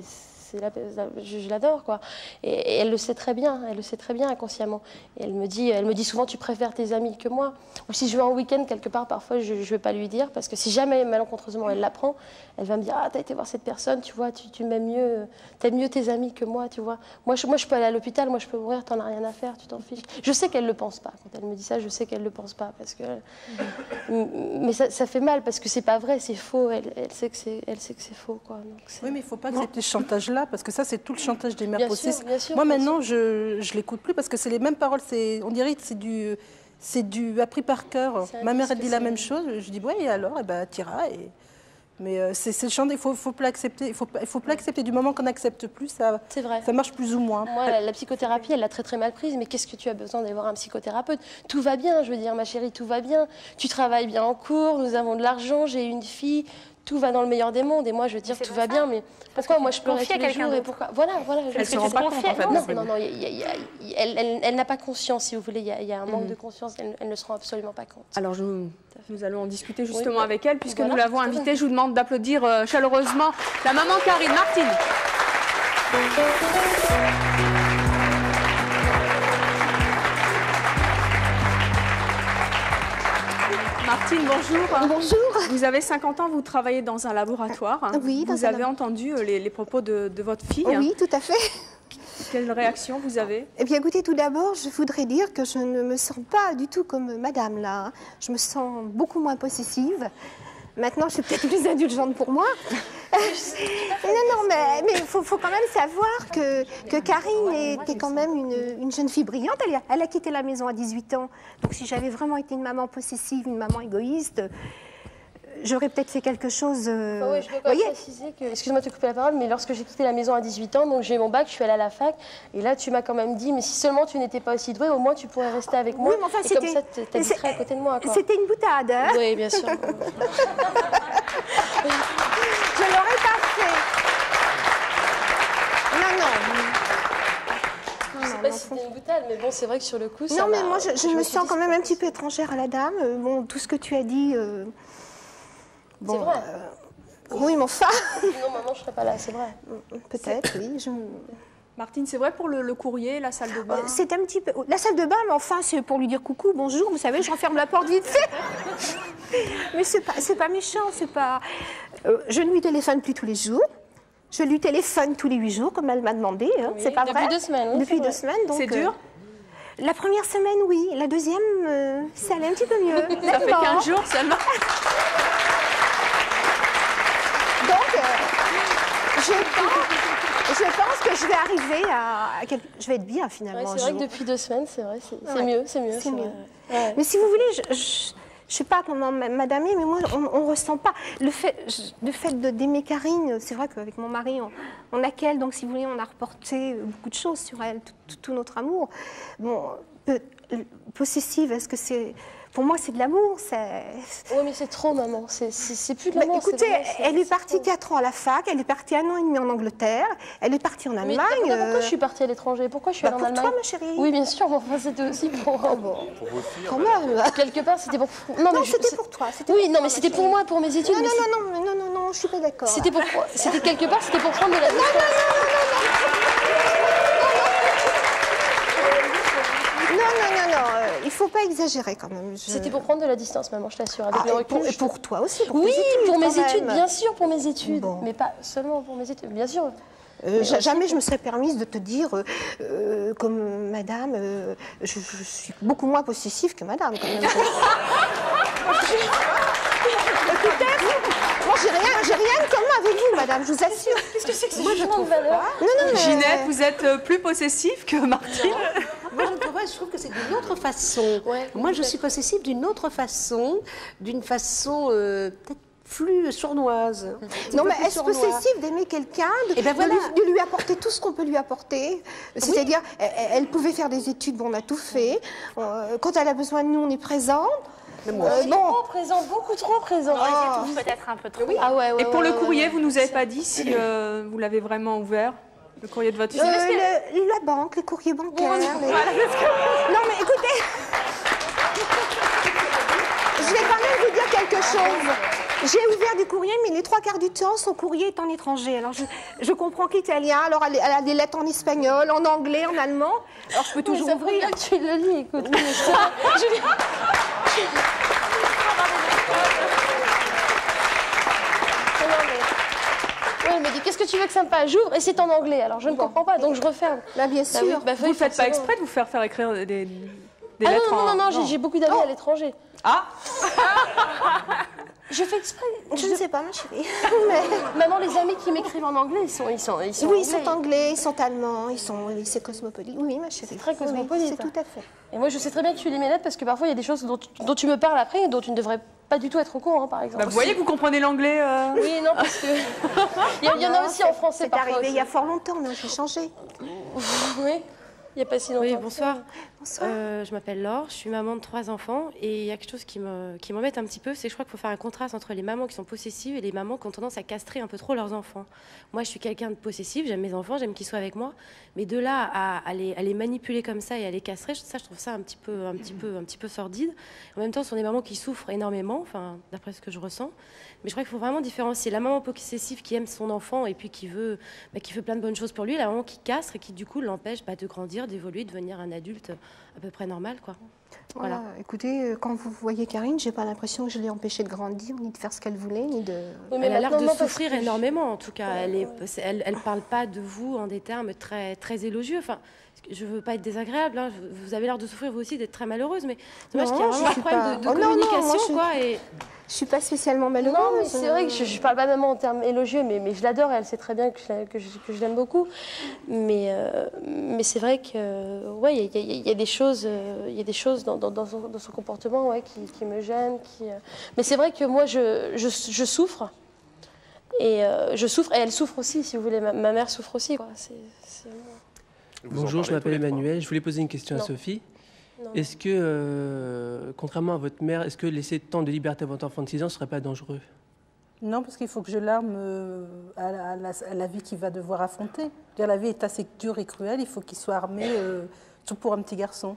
la, je, je l'adore, quoi. Et, et elle le sait très bien, elle le sait très bien inconsciemment. Et elle me dit, elle me dit souvent, tu préfères tes amis que moi. Ou si je vais en week-end quelque part, parfois, je ne vais pas lui dire, parce que si jamais, malencontreusement, elle l'apprend, elle va me dire, ah, t'as été voir cette personne, tu vois, tu, tu m'aimes mieux, t'aimes mieux tes amis que moi, tu vois. Moi, je, moi, je peux aller à l'hôpital, moi, je peux mourir, t'en as rien à faire, tu t'en fiches. Je sais qu'elle ne le pense pas. Quand elle me dit ça, je sais qu'elle ne le pense pas, parce que... Mais ça, ça fait mal, parce que c'est pas vrai, c'est faux, elle, elle sait que c'est faux, quoi. Donc, oui, mais il ne faut pas accepter ce chantage-là, parce que ça, c'est tout le chantage des mères possesses. Moi, maintenant, je ne l'écoute plus, parce que c'est les mêmes paroles, on dirait que c'est du... C'est du appris par cœur. Ma mère, elle dit la même chose. Je dis, ouais, et alors, eh ben, t'iras. Et... Mais euh, c'est le champ, il faut, faut pas l'accepter. Il faut, faut pas l'accepter. Du moment qu'on n'accepte plus, ça, vrai. ça marche plus ou moins. Moi, la, la psychothérapie, elle l'a très très mal prise. Mais qu'est-ce que tu as besoin d'aller voir un psychothérapeute? Tout va bien, je veux dire, ma chérie, tout va bien. Tu travailles bien en cours, nous avons de l'argent, j'ai une fille. Tout va dans le meilleur des mondes, et moi je veux dire tout va bien, mais pourquoi moi je pleurais tous les jours et pourquoi... Voilà, voilà. Elle se rend pas compte, en fait. Non, non, non, elle n'a pas conscience, si vous voulez, il y a un manque de conscience, elle ne se rend absolument pas compte. Alors nous allons en discuter justement avec elle, puisque nous l'avons invitée. Je vous demande d'applaudir chaleureusement la maman Karine Martine. Martine, bonjour. Bonjour. Vous avez cinquante ans, vous travaillez dans un laboratoire. Oui. Vous avez labo... entendu les, les propos de, de votre fille. Oui, tout à fait. Quelle réaction vous avez? Eh bien, écoutez, tout d'abord, je voudrais dire que je ne me sens pas du tout comme madame, là. Je me sens beaucoup moins possessive. Maintenant, je suis peut-être plus indulgente pour moi. non, non, mais il faut, faut quand même savoir que, que Karine était quand même une, une jeune fille brillante. Elle, elle a quitté la maison à dix-huit ans. Donc, si j'avais vraiment été une maman possessive, une maman égoïste, j'aurais peut-être fait quelque chose... Euh... Bah oui, je dois quand même préciser que... Excuse-moi de te couper la parole, mais lorsque j'ai quitté la maison à dix-huit ans, donc j'ai mon bac, je suis allée à la fac, et là, tu m'as quand même dit, mais si seulement tu n'étais pas aussi douée, au moins tu pourrais rester avec moi. Oui, mais enfin, et comme ça, tu habiterais à côté de moi. C'était une boutade, hein? Oui, bien sûr. Je l'aurais pas fait. Non, non. Je ne sais pas si c'était une boutade, mais bon, c'est vrai que sur le coup... Non, ça mais moi, je, je, je me sens quand même un petit peu étrangère à la dame. Bon, tout ce que tu as dit... Euh... Bon, c'est vrai. Euh, oui, mais enfin. Non, maman, je serais pas là, c'est vrai. Peut-être, oui. Je... Martine, c'est vrai pour le, le courrier, la salle de bain? C'est un petit peu. La salle de bain, mais enfin, c'est pour lui dire coucou, bonjour, vous savez, je referme la porte vite fait. Mais c'est pas, c'est pas méchant, c'est pas. Euh, je ne lui téléphone plus tous les jours. Je lui téléphone tous les huit jours, comme elle m'a demandé. Hein. Oui, c'est pas vrai. Depuis deux semaines. Hein, depuis deux semaines, donc. C'est dur. Euh... La première semaine, oui. La deuxième, euh, ça allait un petit peu mieux. Ça fait quinze jours seulement. Je pense, je pense que je vais arriver à... à quel... Je vais être bien, finalement. Ouais, c'est vrai jour. que depuis deux semaines, c'est vrai, c'est ouais. mieux, c'est mieux. C'est mieux. Ouais. Mais si vous voulez, je ne sais pas comment madame est, mais moi, on ne ressent pas. Le fait, le fait d'aimer Karine, c'est vrai qu'avec mon mari, on, on a qu'elle, donc si vous voulez, on a reporté beaucoup de choses sur elle, tout, tout, tout notre amour. Bon, peu, possessive, est-ce que c'est... Pour moi, c'est de l'amour. Oui, mais c'est trop, maman. C'est plus de l'amour. Écoutez, elle est partie quatre ans à la fac, elle est partie un an et demi en Angleterre, elle est partie en Allemagne. Mais pourquoi je suis partie à l'étranger? Pourquoi je suis allée en Allemagne? Pour toi, ma chérie. Oui, bien sûr. Enfin, c'était aussi pour... Pour même. Quelque part, c'était pour... Non, c'était pour toi. Oui, non, mais c'était pour moi, pour mes études. Non, non, non, non, non, non, je suis pas d'accord. C'était pour... C'était quelque part, c'était pour prendre de la... Non, non, non, non, non, non, non, non, il ne faut pas exagérer quand même. Je... C'était pour prendre de la distance, maman, je t'assure. Ah, et, pour, et pour toi aussi, pour oui, tes études, pour mes études, même. bien sûr, pour mes études. Bon. Mais pas seulement pour mes études, bien sûr. Euh, jamais aussi. je me serais permise de te dire, euh, euh, comme madame, euh, je, je suis beaucoup moins possessive que madame, quand même. Moi, j'ai rien, j'ai rien de commun avec vous, madame, je vous assure. Qu'est-ce que c'est que ce jugement de valeur? Non, non, mais... Ginette, vous êtes plus possessive que Martine. Moi, je ne trouve pas, je trouve que c'est d'une autre façon. Ouais, Moi, je suis possessive d'une autre façon, d'une façon euh, peut-être plus sournoise. Non, mais est-ce possessive d'aimer quelqu'un, de, ben voilà. de, de lui apporter tout ce qu'on peut lui apporter? C'est-à-dire, oui. elle, elle pouvait faire des études, bon, on a tout fait. Euh, quand elle a besoin de nous, on est présents. Moi. Euh, non. Trop présent, beaucoup trop présent. Ah. Peut-être un peu trop. Oui. Ah ouais, ouais, Et pour ouais, le ouais, courrier, ouais, vous nous avez pas dit si euh, vous l'avez vraiment ouvert, le courrier de votre fille. Euh, le, la banque, les courriers bancaires. Bon, les... Voilà, que... Non mais écoutez, je vais quand même vous dire quelque chose. J'ai ouvert du courrier, mais les trois quarts du temps, son courrier est en étranger. Alors, je, je comprends qu'italien, alors elle, elle a des lettres en espagnol, en anglais, en allemand. Alors, je peux toujours ouvrir. Ça vaut bien que tu le lis, écoute. Elle me dit, qu'est-ce que tu veux que ça me passe? J'ouvre et c'est en anglais, alors je ne comprends pas, donc je referme. Là, bien sûr. Bah, oui, bah, vous ne faites forcément pas exprès de vous faire faire écrire des, des ah, lettres non, non, non, non, non. J'ai beaucoup d'amis oh. à l'étranger. Ah Je fais exprès. Je, je ne sais pas, ma chérie. Mais... Maman, les amis qui m'écrivent en anglais, ils sont, ils sont, ils sont oui, anglais. Ils sont anglais, ils sont allemands, ils sont, c'est cosmopolite. Oui, ma chérie. C'est très cosmopolite. C'est tout à fait. Et moi, je sais très bien que tu lis mes lettres parce que parfois, il y a des choses dont, dont tu me parles après et dont tu ne devrais pas du tout être au courant, hein, par exemple. Bah, vous voyez, vous comprenez l'anglais. Euh... Oui, non, parce que il y, il y en a aussi en français. C'est parfois arrivé aussi. Il y a fort longtemps, mais j'ai changé. Oui. Il n'y a pas si longtemps. Oui, bonsoir. Bonsoir. Euh, je m'appelle Laure, je suis maman de trois enfants et il y a quelque chose qui m'embête un petit peu, c'est que je crois qu'il faut faire un contraste entre les mamans qui sont possessives et les mamans qui ont tendance à castrer un peu trop leurs enfants. Moi, je suis quelqu'un de possessif, j'aime mes enfants, j'aime qu'ils soient avec moi, mais de là à, à, les, à les manipuler comme ça et à les castrer, ça, je trouve ça un petit peu, un petit peu, un petit peu sordide. En même temps, ce sont des mamans qui souffrent énormément, enfin, d'après ce que je ressens, mais je crois qu'il faut vraiment différencier la maman possessive qui aime son enfant et puis qui veut, bah, qui fait plein de bonnes choses pour lui, la maman qui castre et qui, du coup, l'empêche bah, de grandir, d'évoluer, de devenir un adulte à peu près normal, quoi. Voilà. Voilà. Écoutez, quand vous voyez Karine, j'ai pas l'impression que je l'ai empêchée de grandir, ni de faire ce qu'elle voulait, ni de... Oui, mais elle a l'air de souffrir que... énormément, en tout cas. Ouais, elle, est... ouais. elle, elle parle pas de vous en des termes très, très élogieux. Enfin, je veux pas être désagréable, hein. Vous avez l'air de souffrir vous aussi, d'être très malheureuse, mais c'est dommage qu'il y a vraiment un problème pas... de, de oh, communication, non, non, moi, je... quoi. Et... Je suis pas spécialement malheureuse. Non, mais c'est vrai que je, je parle pas même en termes élogieux, mais, mais je l'adore et elle sait très bien que je, que je, que je l'aime beaucoup. Mais, euh, mais c'est vrai que, ouais, il y, y, y a des choses, il euh, y a des choses dans, dans, dans, son, dans son comportement, ouais, qui, qui me gênent. Qui, euh... Mais c'est vrai que moi, je, je, je souffre. Et euh, je souffre et elle souffre aussi, si vous voulez. Ma, ma mère souffre aussi, quoi. C'est, c'est... Bonjour, je m'appelle Emmanuel. Je voulais poser une question non. à Sophie. Est-ce que, euh, contrairement à votre mère, est-ce que laisser tant de liberté à votre enfant de six ans ne serait pas dangereux? Non, parce qu'il faut que je l'arme euh, à, la, à, la, à la vie qu'il va devoir affronter. La vie est assez dure et cruelle, il faut qu'il soit armé, euh, tout pour un petit garçon.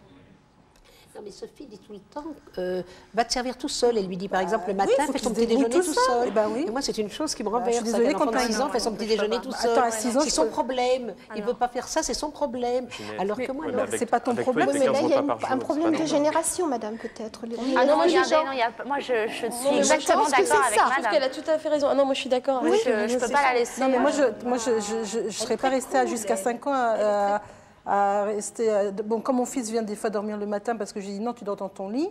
Non, mais Sophie dit tout le temps, euh, va te servir tout seul. Elle lui dit, par exemple, le matin, oui, fais son petit déjeuner tout seul. seul. Et ben, oui. Et moi, c'est une chose qui me renverse. Bah, un enfant de six ans fait son petit déjeuner tout seul. Attends, à six ans, c'est son problème. Il ne veut pas faire ça, c'est son problème. Alors que moi, non, c'est pas ton problème. Mais là, il y a un problème de génération, madame, peut-être. Ah non, moi, je suis exactement d'accord avec madame. Je trouve qu'elle a tout à fait raison. Ah non, moi, je suis d'accord. Je ne peux pas la laisser. Non, mais moi, je ne serais pas restée jusqu'à cinq ans à... à rester, à... bon, quand mon fils vient des fois dormir le matin parce que j'ai dit non, tu dors dans ton lit,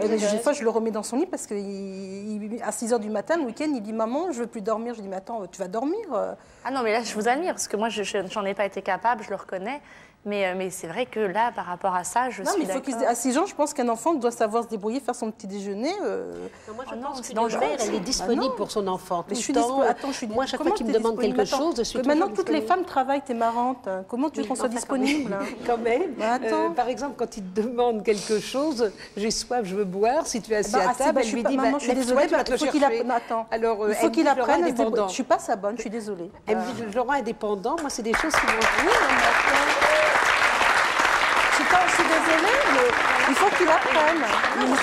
et des fois je le remets dans son lit parce qu'à il... six heures du matin, le week-end, il dit maman, je veux plus dormir. Je dis mais attends, tu vas dormir. Ah non, mais là je vous admire parce que moi je n'en ai pas été capable, je le reconnais, mais, mais c'est vrai que là par rapport à ça, je non, suis d'accord. À six ans, je pense qu'un enfant doit savoir se débrouiller, faire son petit déjeuner. Euh... Non, moi je oh, pense non, que la mère, elle est disponible ah, pour son enfant. Mais tout je suis temps. Attends, je suis moi, chaque fois qu'il me demande quelque chose, je suis maintenant, toutes les femmes travaillent, t'es marrante. Hein. Comment tu veux qu'on soit disponible hein. Quand même. Bah, attends. Euh, par exemple, quand il te demande quelque chose, j'ai soif, je veux boire. Si tu es assis bah, à table, je lui dis maman, je suis désolée, il faut qu'il apprenne. Alors, il faut qu'il apprenne indépendant. Je suis pas sa bonne, je suis désolée. Elle me dit Laurent indépendant. Moi, c'est des choses qui m'ont... Je suis désolée, mais il faut qu'ils l'apprennent. Moi,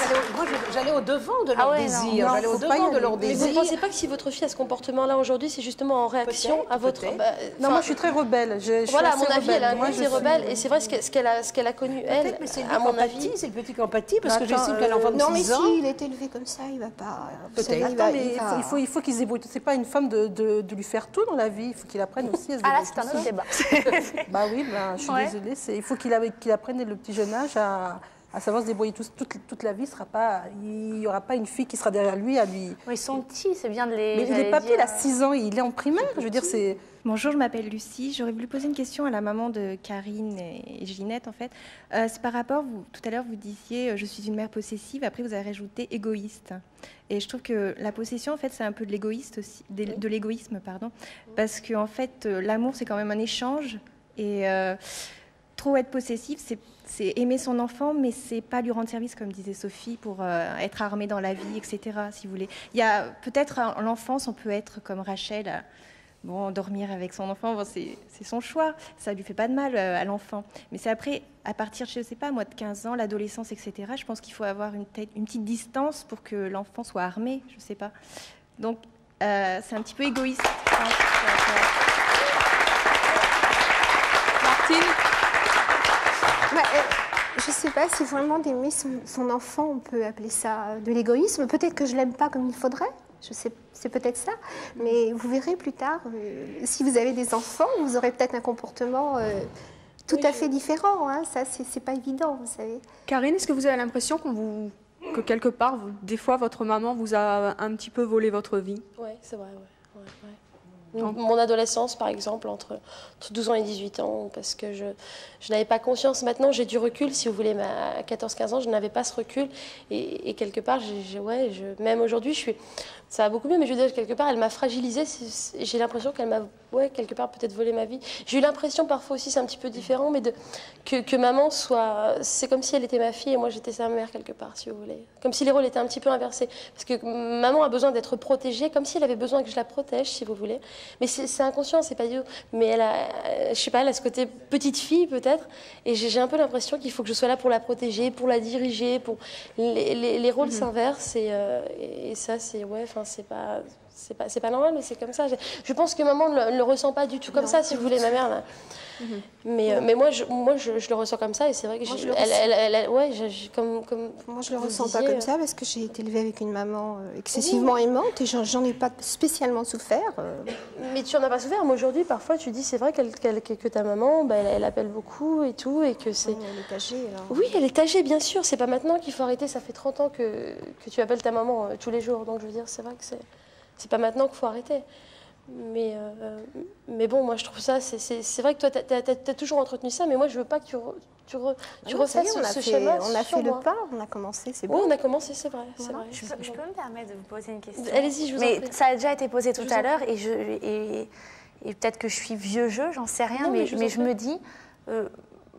j'allais au devant de leur ah ouais, désir. J'allais au devant de leur désir. Mais vous ne pensez pas que si votre fille a ce comportement-là aujourd'hui, c'est justement en réaction à votre... Bah, non, moi, je suis très rebelle. Je, je voilà, à mon avis, rebelle. Elle a un côté rebelle. Suis... Et c'est vrai ce qu'elle a, qu a connu, elle, mais à mon avis. C'est le petit qu'empathie, parce attends, que j'estime euh, qu'elle en enfant de non, six ans. Non, mais s'il est élevé comme ça, il ne va pas... Peut-être. Il faut qu'il se débrouille. Ce n'est pas une femme de lui faire tout dans la vie. Il faut qu'il apprenne aussi à se débrouiller. Ah là, c'est un autre débat. Bah oui, je suis désolée. Il faut qu'il apprenne le petit jeune âge à, à savoir se débrouiller toute, toute, toute la vie. Sera pas, il n'y aura pas une fille qui sera derrière lui à lui. Oui, ils sont petits, c'est bien de les... Mais les papiers, il a six ans, il est en primaire, je veux dire, c'est... Bonjour, je m'appelle Lucie. J'aurais voulu poser une question à la maman de Karine et Ginette, en fait. Euh, c'est par rapport, vous, tout à l'heure, vous disiez « je suis une mère possessive », après vous avez rajouté « égoïste ». Et je trouve que la possession, en fait, c'est un peu de l'égoïste aussi, de, de l'égoïsme, pardon, parce que, en fait, l'amour, c'est quand même un échange, et... Euh, trop être possessif, c'est aimer son enfant, mais c'est pas lui rendre service, comme disait Sophie, pour euh, être armée dans la vie, et cetera. Si vous voulez, il y a peut-être en l'enfance, on peut être comme Rachel, Bon, dormir avec son enfant, bon, c'est son choix, ça ne lui fait pas de mal euh, à l'enfant. Mais c'est après, à partir, je ne sais pas, moi de quinze ans, l'adolescence, et cetera, je pense qu'il faut avoir une, tête, une petite distance pour que l'enfant soit armé, je ne sais pas. Donc, euh, c'est un petit peu égoïste. Hein, Martine, bah, euh, je ne sais pas si vraiment d'aimer son, son enfant, on peut appeler ça de l'égoïsme. Peut-être que je ne l'aime pas comme il faudrait. Je sais, c'est peut-être ça, mais vous verrez plus tard, euh, si vous avez des enfants, vous aurez peut-être un comportement euh, tout oui, à fait différent, hein. Ça, c'est pas évident, vous savez. Karine, est-ce que vous avez l'impression qu'on vous, que quelque part, vous, des fois, votre maman vous a un petit peu volé votre vie? Oui, c'est vrai, ouais, ouais, ouais. Mon adolescence, par exemple, entre, entre douze ans et dix-huit ans, parce que je, je n'avais pas conscience. Maintenant, j'ai du recul, si vous voulez, mais à quatorze quinze ans, je n'avais pas ce recul. Et, et quelque part, j'ai, ouais, je, même aujourd'hui, je suis, ça va beaucoup mieux, mais je veux dire, quelque part, elle m'a fragilisée. J'ai l'impression qu'elle m'a, ouais, quelque part, peut-être volé ma vie. J'ai eu l'impression, parfois aussi, c'est un petit peu différent, mais de, que, que maman soit... C'est comme si elle était ma fille et moi, j'étais sa mère, quelque part, si vous voulez. Comme si les rôles étaient un petit peu inversés. Parce que maman a besoin d'être protégée, comme si elle avait besoin que je la protège, si vous voulez. Mais c'est inconscient, c'est pas du tout. Mais elle a, je sais pas, elle a ce côté petite fille peut-être. Et j'ai un peu l'impression qu'il faut que je sois là pour la protéger, pour la diriger, pour les, les, les rôles mm-hmm. s'inversent. Et, euh, et, et ça, c'est ouais, enfin, c'est pas, c'est pas, c'est pas normal, mais c'est comme ça. Je, je pense que maman ne le, le ressent pas du tout comme non, ça, si vous voulez, ma mère. Là. Mm-hmm. Mais euh, mais moi, je, moi, je, je le ressens comme ça. Et c'est vrai que moi, je, je elle, elle, elle, elle, ouais, je, comme comme. Moi, je le ressens disiez, pas comme ça parce que j'ai été élevée avec une maman excessivement oui, oui. aimante et j'en ai pas spécialement souffert. Euh... Mais tu n'en as pas souffert. Moi, aujourd'hui, parfois, tu dis, c'est vrai qu'elle, qu'elle, que ta maman, bah, elle, elle appelle beaucoup et tout. Et que c'est... Oui, elle est âgée, alors. Oui, elle est âgée, bien sûr. C'est pas maintenant qu'il faut arrêter. Ça fait trente ans que, que tu appelles ta maman euh, tous les jours. Donc, je veux dire, c'est vrai que c'est, c'est pas maintenant qu'il faut arrêter. Mais, euh, mais bon, moi, je trouve ça... C'est vrai que toi, t'as, t'as, t'as toujours entretenu ça, mais moi, je veux pas que tu... Re... Tu, re, tu oui, refais ce, on a ce fait, chemin. On a fait le moi. pas, on a commencé, c'est bon. Oui, on a commencé, c'est vrai, voilà. vrai. Je, peux, je peux me permettre de vous poser une question? Allez-y, je vous mais en prie. Ça a déjà été posé tout je à l'heure, et, et, et peut-être que je suis vieux jeu, j'en sais rien, non, mais, mais je, mais je me dis, euh,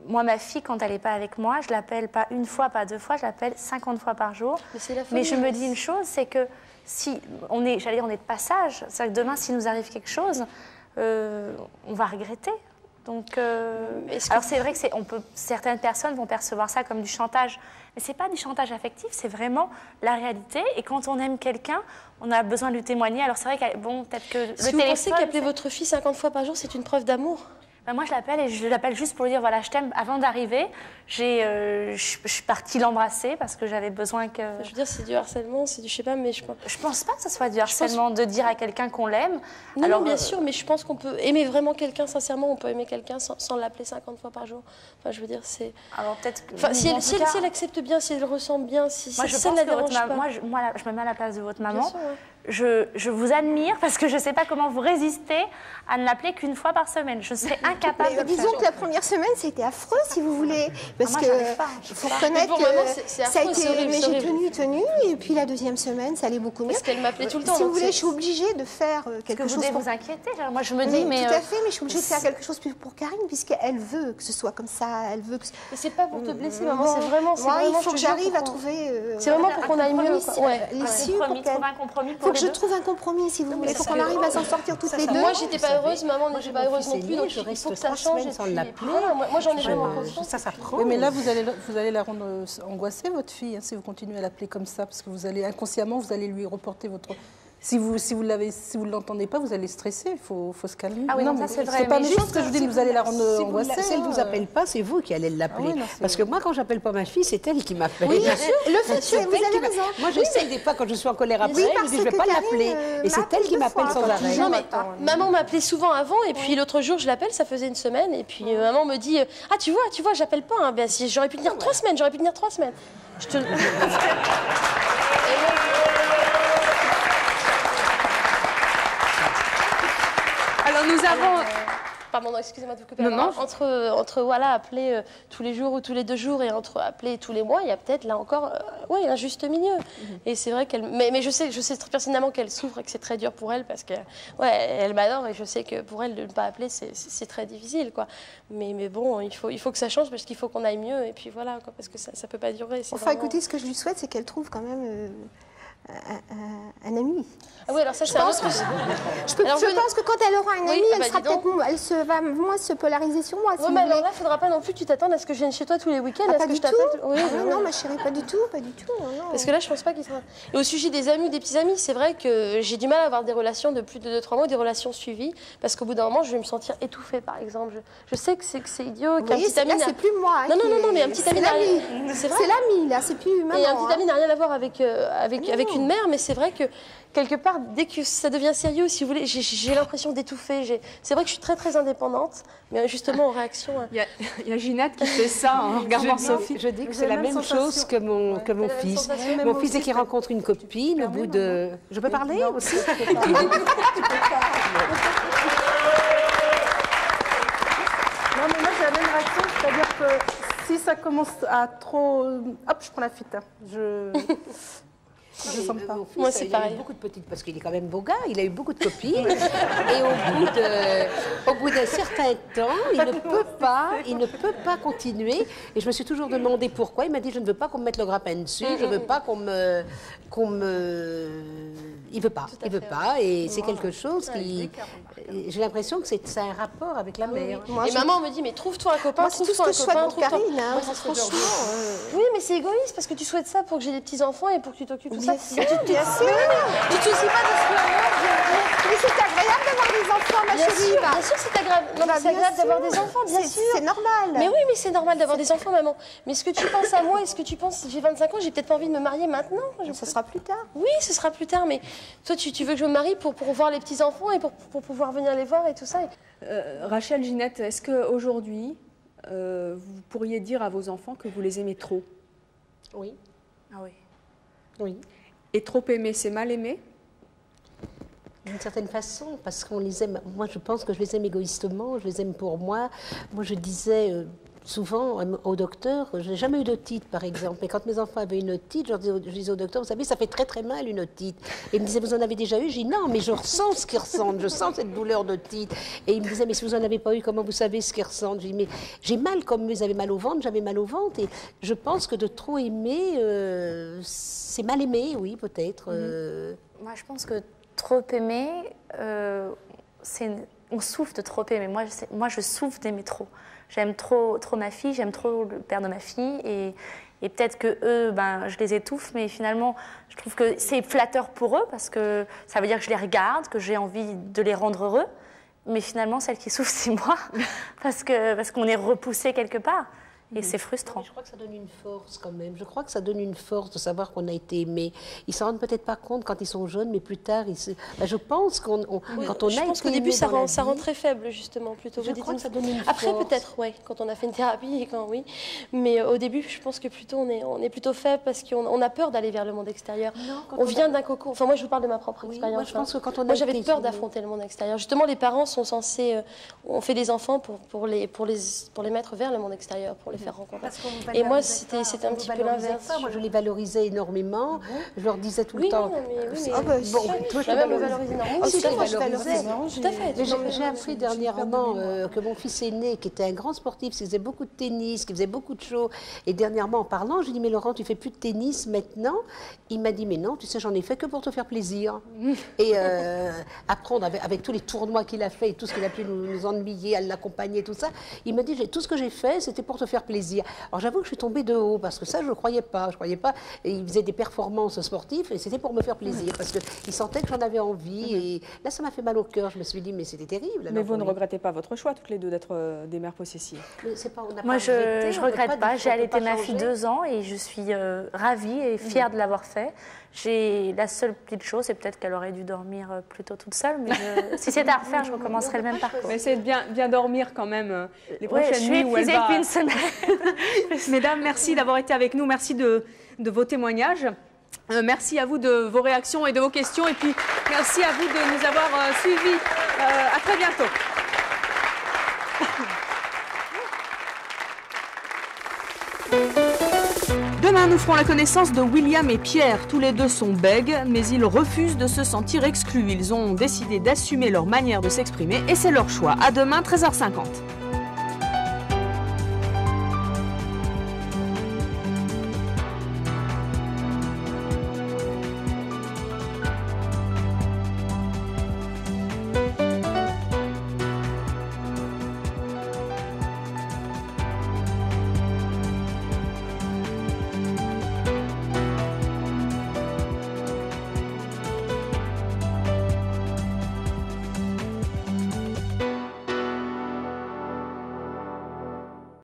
moi, ma fille, quand elle n'est pas avec moi, je l'appelle pas une fois, pas deux fois, je l'appelle cinquante fois par jour. Mais, la mais je me dis une chose, c'est que si on est, j'allais dire, on est de passage, c'est-à-dire que demain, s'il nous arrive quelque chose, euh, on va regretter. Donc, euh, -ce alors c'est vrai que on peut, certaines personnes vont percevoir ça comme du chantage, mais c'est pas du chantage affectif, c'est vraiment la réalité. Et quand on aime quelqu'un, on a besoin de lui témoigner. Alors c'est vrai que bon, peut-être que le si téléphone. Vous pensez qu'appeler votre fille cinquante fois par jour, c'est une preuve d'amour? Ben moi, je l'appelle et je l'appelle juste pour lui dire voilà, je t'aime. Avant d'arriver, j'ai, euh, je, je suis partie l'embrasser parce que j'avais besoin que. Je veux dire, c'est du harcèlement, c'est du je sais pas, mais je. Je pense pas que ce soit du harcèlement pense... de dire à quelqu'un qu'on l'aime. Non, alors, bien euh... sûr, mais je pense qu'on peut aimer vraiment quelqu'un sincèrement. On peut aimer quelqu'un sans, sans l'appeler cinquante fois par jour. Enfin, je veux dire, c'est. Alors peut-être. Enfin, si, elle, si, elle, cas... si elle accepte bien, si elle ressent bien, si. Moi, si je ça pense la que dérange votre ma... pas. Moi, je, moi, je me mets à la place de votre maman. Bien sûr, ouais. Je, je vous admire parce que je ne sais pas comment vous résistez à ne l'appeler qu'une fois par semaine. Je serais incapable mais de disons que la première semaine, c'était affreux, si vous voulez. Parce ah, moi, que, faut reconnaître bon, que maman, c est, c est ça affreux, a été... Horrible, mais j'ai tenu, tenu, et puis la deuxième semaine, ça allait beaucoup mieux. Parce qu'elle m'appelait tout le temps. Si vous voulez, je suis obligée de faire quelque que chose... Vous devez vous inquiéter. Genre, moi, je me dis, mais... mais tout euh... à fait, mais je suis obligée de faire quelque chose pour Karine, puisqu'elle veut que ce soit comme ça, elle veut que... Mais c'est pas pour te blesser, maman, c'est vraiment... Il faut que j'arrive à trouver... C'est vraiment pour qu'on aille mieux. Faut que je trouve un compromis, si vous non, voulez, pour qu'on arrive à s'en sortir toutes ça, les deux. Moi, j'étais pas heureuse, maman, moi, j'ai pas heureuse non plus, donc je reste faut que ça change. Voilà, moi, moi j'en ai jamais conscience. Ça, ça prend. Oui, mais là, vous allez, vous allez la rendre angoissée, votre fille, hein, si vous continuez à l'appeler comme ça, parce que vous allez inconsciemment, vous allez lui reporter votre. Si vous, si vous l'avez, si vous l'entendez pas, vous allez stresser. Il faut, faut se calmer. Ah oui, non, non ça c'est vrai. C'est pas méchant ce que je dis. Si vous allez la rendre si angoissée. Si elle ne vous appelle pas, c'est vous qui allez l'appeler. Ah oui, parce que moi, quand j'appelle pas ma fille, c'est elle qui m'appelle. Oui, bien sûr. Le fait, c'est vous avez raison. Moi, j'essaie oui, mais... des fois quand je suis en colère après, oui, je dis je vais pas l'appeler. Euh, et c'est elle qui m'appelle sans arrêt. Non mais maman m'appelait souvent avant, et puis l'autre jour, je l'appelle, ça faisait une semaine, et puis maman me dit ah tu vois, tu vois, j'appelle pas. Ben si j'aurais pu tenir trois semaines, j'aurais pu tenir trois semaines. Je te. Nous avons... Pardon, excusez-moi de vous couper. Non, non, je... Entre, entre voilà, appeler euh, tous les jours ou tous les deux jours et entre appeler tous les mois, il y a peut-être là encore euh, ouais, un juste milieu. Mm-hmm. Et c'est vrai qu'elle... Mais, mais je sais, je sais très pertinemment qu'elle souffre et que c'est très dur pour elle parce que ouais, elle m'adore et je sais que pour elle, de ne pas appeler, c'est très difficile. Quoi. Mais, mais bon, il faut, il faut que ça change parce qu'il faut qu'on aille mieux. Et puis voilà, quoi, parce que ça ne peut pas durer. Enfin, vraiment... écoutez, ce que je lui souhaite, c'est qu'elle trouve quand même... Euh... un, un ami. Ah oui, alors ça, je pense que... Je, peux, alors, je, je pense que quand elle aura un oui, ami, ah bah, elle, sera peut-être, elle se, va moins se polariser sur moi. Oui, si mais alors là, il ne faudra pas non plus que tu t'attendes à ce que je vienne chez toi tous les week-ends. Ah, pas que du je tout oui, ah, non, non, ma chérie, pas du tout, pas du tout. Non. Parce que là, je ne pense pas qu'il sera... Et au sujet des amis, des petits amis, c'est vrai que j'ai du mal à avoir des relations de plus de deux trois mois, des relations suivies, parce qu'au bout d'un moment, je vais me sentir étouffée, par exemple. Je, je sais que c'est que c'est idiot. Qu'un petit ami... c'est plus moi. Hein, non, non, non, mais un petit ami... C'est l'ami, là, c'est plus maman. Et un petit ami n'a rien à voir avec une mère, mais c'est vrai que quelque part, dès que ça devient sérieux, si vous voulez, j'ai l'impression d'étouffer. C'est vrai que je suis très très indépendante, mais justement en réaction... Il hein. y, y a Ginette qui fait ça en regardant je Sophie. Dis, je dis que c'est la même sensation. chose que mon, ouais, que mon fils. Mon fils dès qu'il rencontre une copine, au bout de... Je peux parler non, aussi tu peux pas. Tu peux pas. Non mais moi j'ai la même réaction, c'est-à-dire que si ça commence à trop... Hop, je prends la fuite. Hein. Je... Je sens pas. Fils, moi, c'est pareil. Il a eu beaucoup de petites, parce qu'il est quand même beau gars, il a eu beaucoup de copines. Et au bout de, au bout d'un certain temps, il ne peut pas, il ne peut pas continuer. Et je me suis toujours demandé pourquoi. Il m'a dit, je ne veux pas qu'on me mette le grappin dessus, je ne veux pas qu'on me, qu'on me, il veut pas, il veut pas. Et c'est quelque chose qui, j'ai l'impression que c'est un rapport avec la mère. Et maman me dit, mais trouve-toi un copain, trouve-toi un copain, trouve-toi. Oui, mais c'est égoïste parce que tu souhaites ça pour que j'ai des petits enfants et pour que tu t'occupes. Bien sûr, bien sûr. Tu te soucies pas de ce que... Mais c'est agréable d'avoir des enfants, ma chérie. Bien sûr, c'est agréable d'avoir des enfants, bien sûr. C'est normal. Mais oui, mais c'est normal d'avoir des enfants, maman. Mais ce que tu penses à moi, est-ce que tu penses, j'ai vingt-cinq ans, j'ai peut-être pas envie de me marier maintenant. Ce sera plus tard. Oui, ce sera plus tard, mais toi, tu, tu veux que je me marie pour, pour voir les petits-enfants et pour, pour pouvoir venir les voir et tout ça. Euh, Rachel, Ginette, est-ce qu'aujourd'hui, euh, vous pourriez dire à vos enfants que vous les aimez trop? Oui. Ah oui. Oui. Et trop aimé, c'est mal aimé? D'une certaine façon, parce qu'on les aime. Moi, je pense que je les aime égoïstement, je les aime pour moi. Moi, je disais euh, souvent euh, au docteur, je n'ai jamais eu d'otite, par exemple. Et quand mes enfants avaient une otite, je, leur dis, je disais au docteur, vous savez, ça fait très très mal une otite. Et il me disait, vous en avez déjà eu? J'ai dit, non, mais je ressens ce qu'ils ressentent, je sens cette douleur d'otite. Et il me disait, mais si vous n'en avez pas eu, comment vous savez ce qu'ils ressentent? J'ai dit, mais j'ai mal comme ils avaient mal au ventre, j'avais mal au ventre. Et je pense que de trop aimer, euh, c'est mal aimé, oui, peut-être. Euh... Moi, je pense que trop aimé, euh, on souffre de trop aimer. Moi, moi je souffre d'aimer trop. J'aime trop, trop ma fille, j'aime trop le père de ma fille. Et, et peut-être que eux, ben, je les étouffe, mais finalement, je trouve que c'est flatteur pour eux parce que ça veut dire que je les regarde, que j'ai envie de les rendre heureux. Mais finalement, celle qui souffre, c'est moi parce que, parce qu'on est repoussé quelque part. Et mmh. c'est frustrant. Je crois que ça donne une force quand même. Je crois que ça donne une force de savoir qu'on a été aimé. Ils ne s'en rendent peut-être pas compte quand ils sont jeunes, mais plus tard, ils se... ben, je pense qu'on oui, quand on je a pense été qu'au début, ça rend, ça rend très faible justement plutôt. Je Vous crois que ça donne une Après peut-être, ouais, quand on a fait une thérapie et quand oui, mais euh, au début, je pense que plutôt on est, on est plutôt faible parce qu'on on a peur d'aller vers le monde extérieur. Non, on, on vient a... d'un cocon. Enfin moi, je vous parle de ma propre oui, expérience. Moi, je pense hein. que quand on a moi, j'avais peur d'affronter le monde extérieur. Justement, les parents sont censés, euh, on fait des enfants pour pour les pour les pour les mettre vers le monde extérieur. Pour les faire rencontrer. Et moi, c'était un petit peu l'inverse. Moi, je les valorisais énormément. Je leur disais tout le temps. Toi, je les valorisais énormément. Tout à fait. J'ai appris dernièrement que mon fils aîné, qui était un grand sportif, qui faisait beaucoup de tennis, qui faisait beaucoup de shows, et dernièrement, en parlant, j'ai dit, mais Laurent, tu fais plus de tennis maintenant? Il m'a dit, mais non, tu sais, j'en ai fait que pour te faire plaisir. Et apprendre, avec tous les tournois qu'il a fait et tout ce qu'il a pu nous ennuyer, à l'accompagner, tout ça, il m'a dit, tout ce que j'ai fait, c'était pour te faire plaisir. Alors j'avoue que je suis tombée de haut parce que ça je ne croyais pas, je croyais pas. Et il faisait des performances sportives et c'était pour me faire plaisir parce qu'il sentait que j'en avais envie et là ça m'a fait mal au cœur. Je me suis dit mais c'était terrible. Mais vous ne regrettez pas votre choix toutes les deux d'être des mères possessives? Moi je ne regrette pas, j'ai allaité ma fille deux ans et je suis euh, ravie et fière de l'avoir fait. J'ai la seule petite chose, c'est peut-être qu'elle aurait dû dormir plutôt toute seule, mais je... si c'était à refaire, je recommencerai le même parcours. Mais c'est de bien, bien dormir quand même les prochaines ouais, je nuits où elle va... une semaine. Mesdames, merci d'avoir été avec nous, merci de, de vos témoignages, euh, merci à vous de vos réactions et de vos questions, et puis merci à vous de nous avoir euh, suivis. Euh, à très bientôt. Demain, nous ferons la connaissance de William et Pierre. Tous les deux sont bègues, mais ils refusent de se sentir exclus. Ils ont décidé d'assumer leur manière de s'exprimer et c'est leur choix. À demain, treize heures cinquante.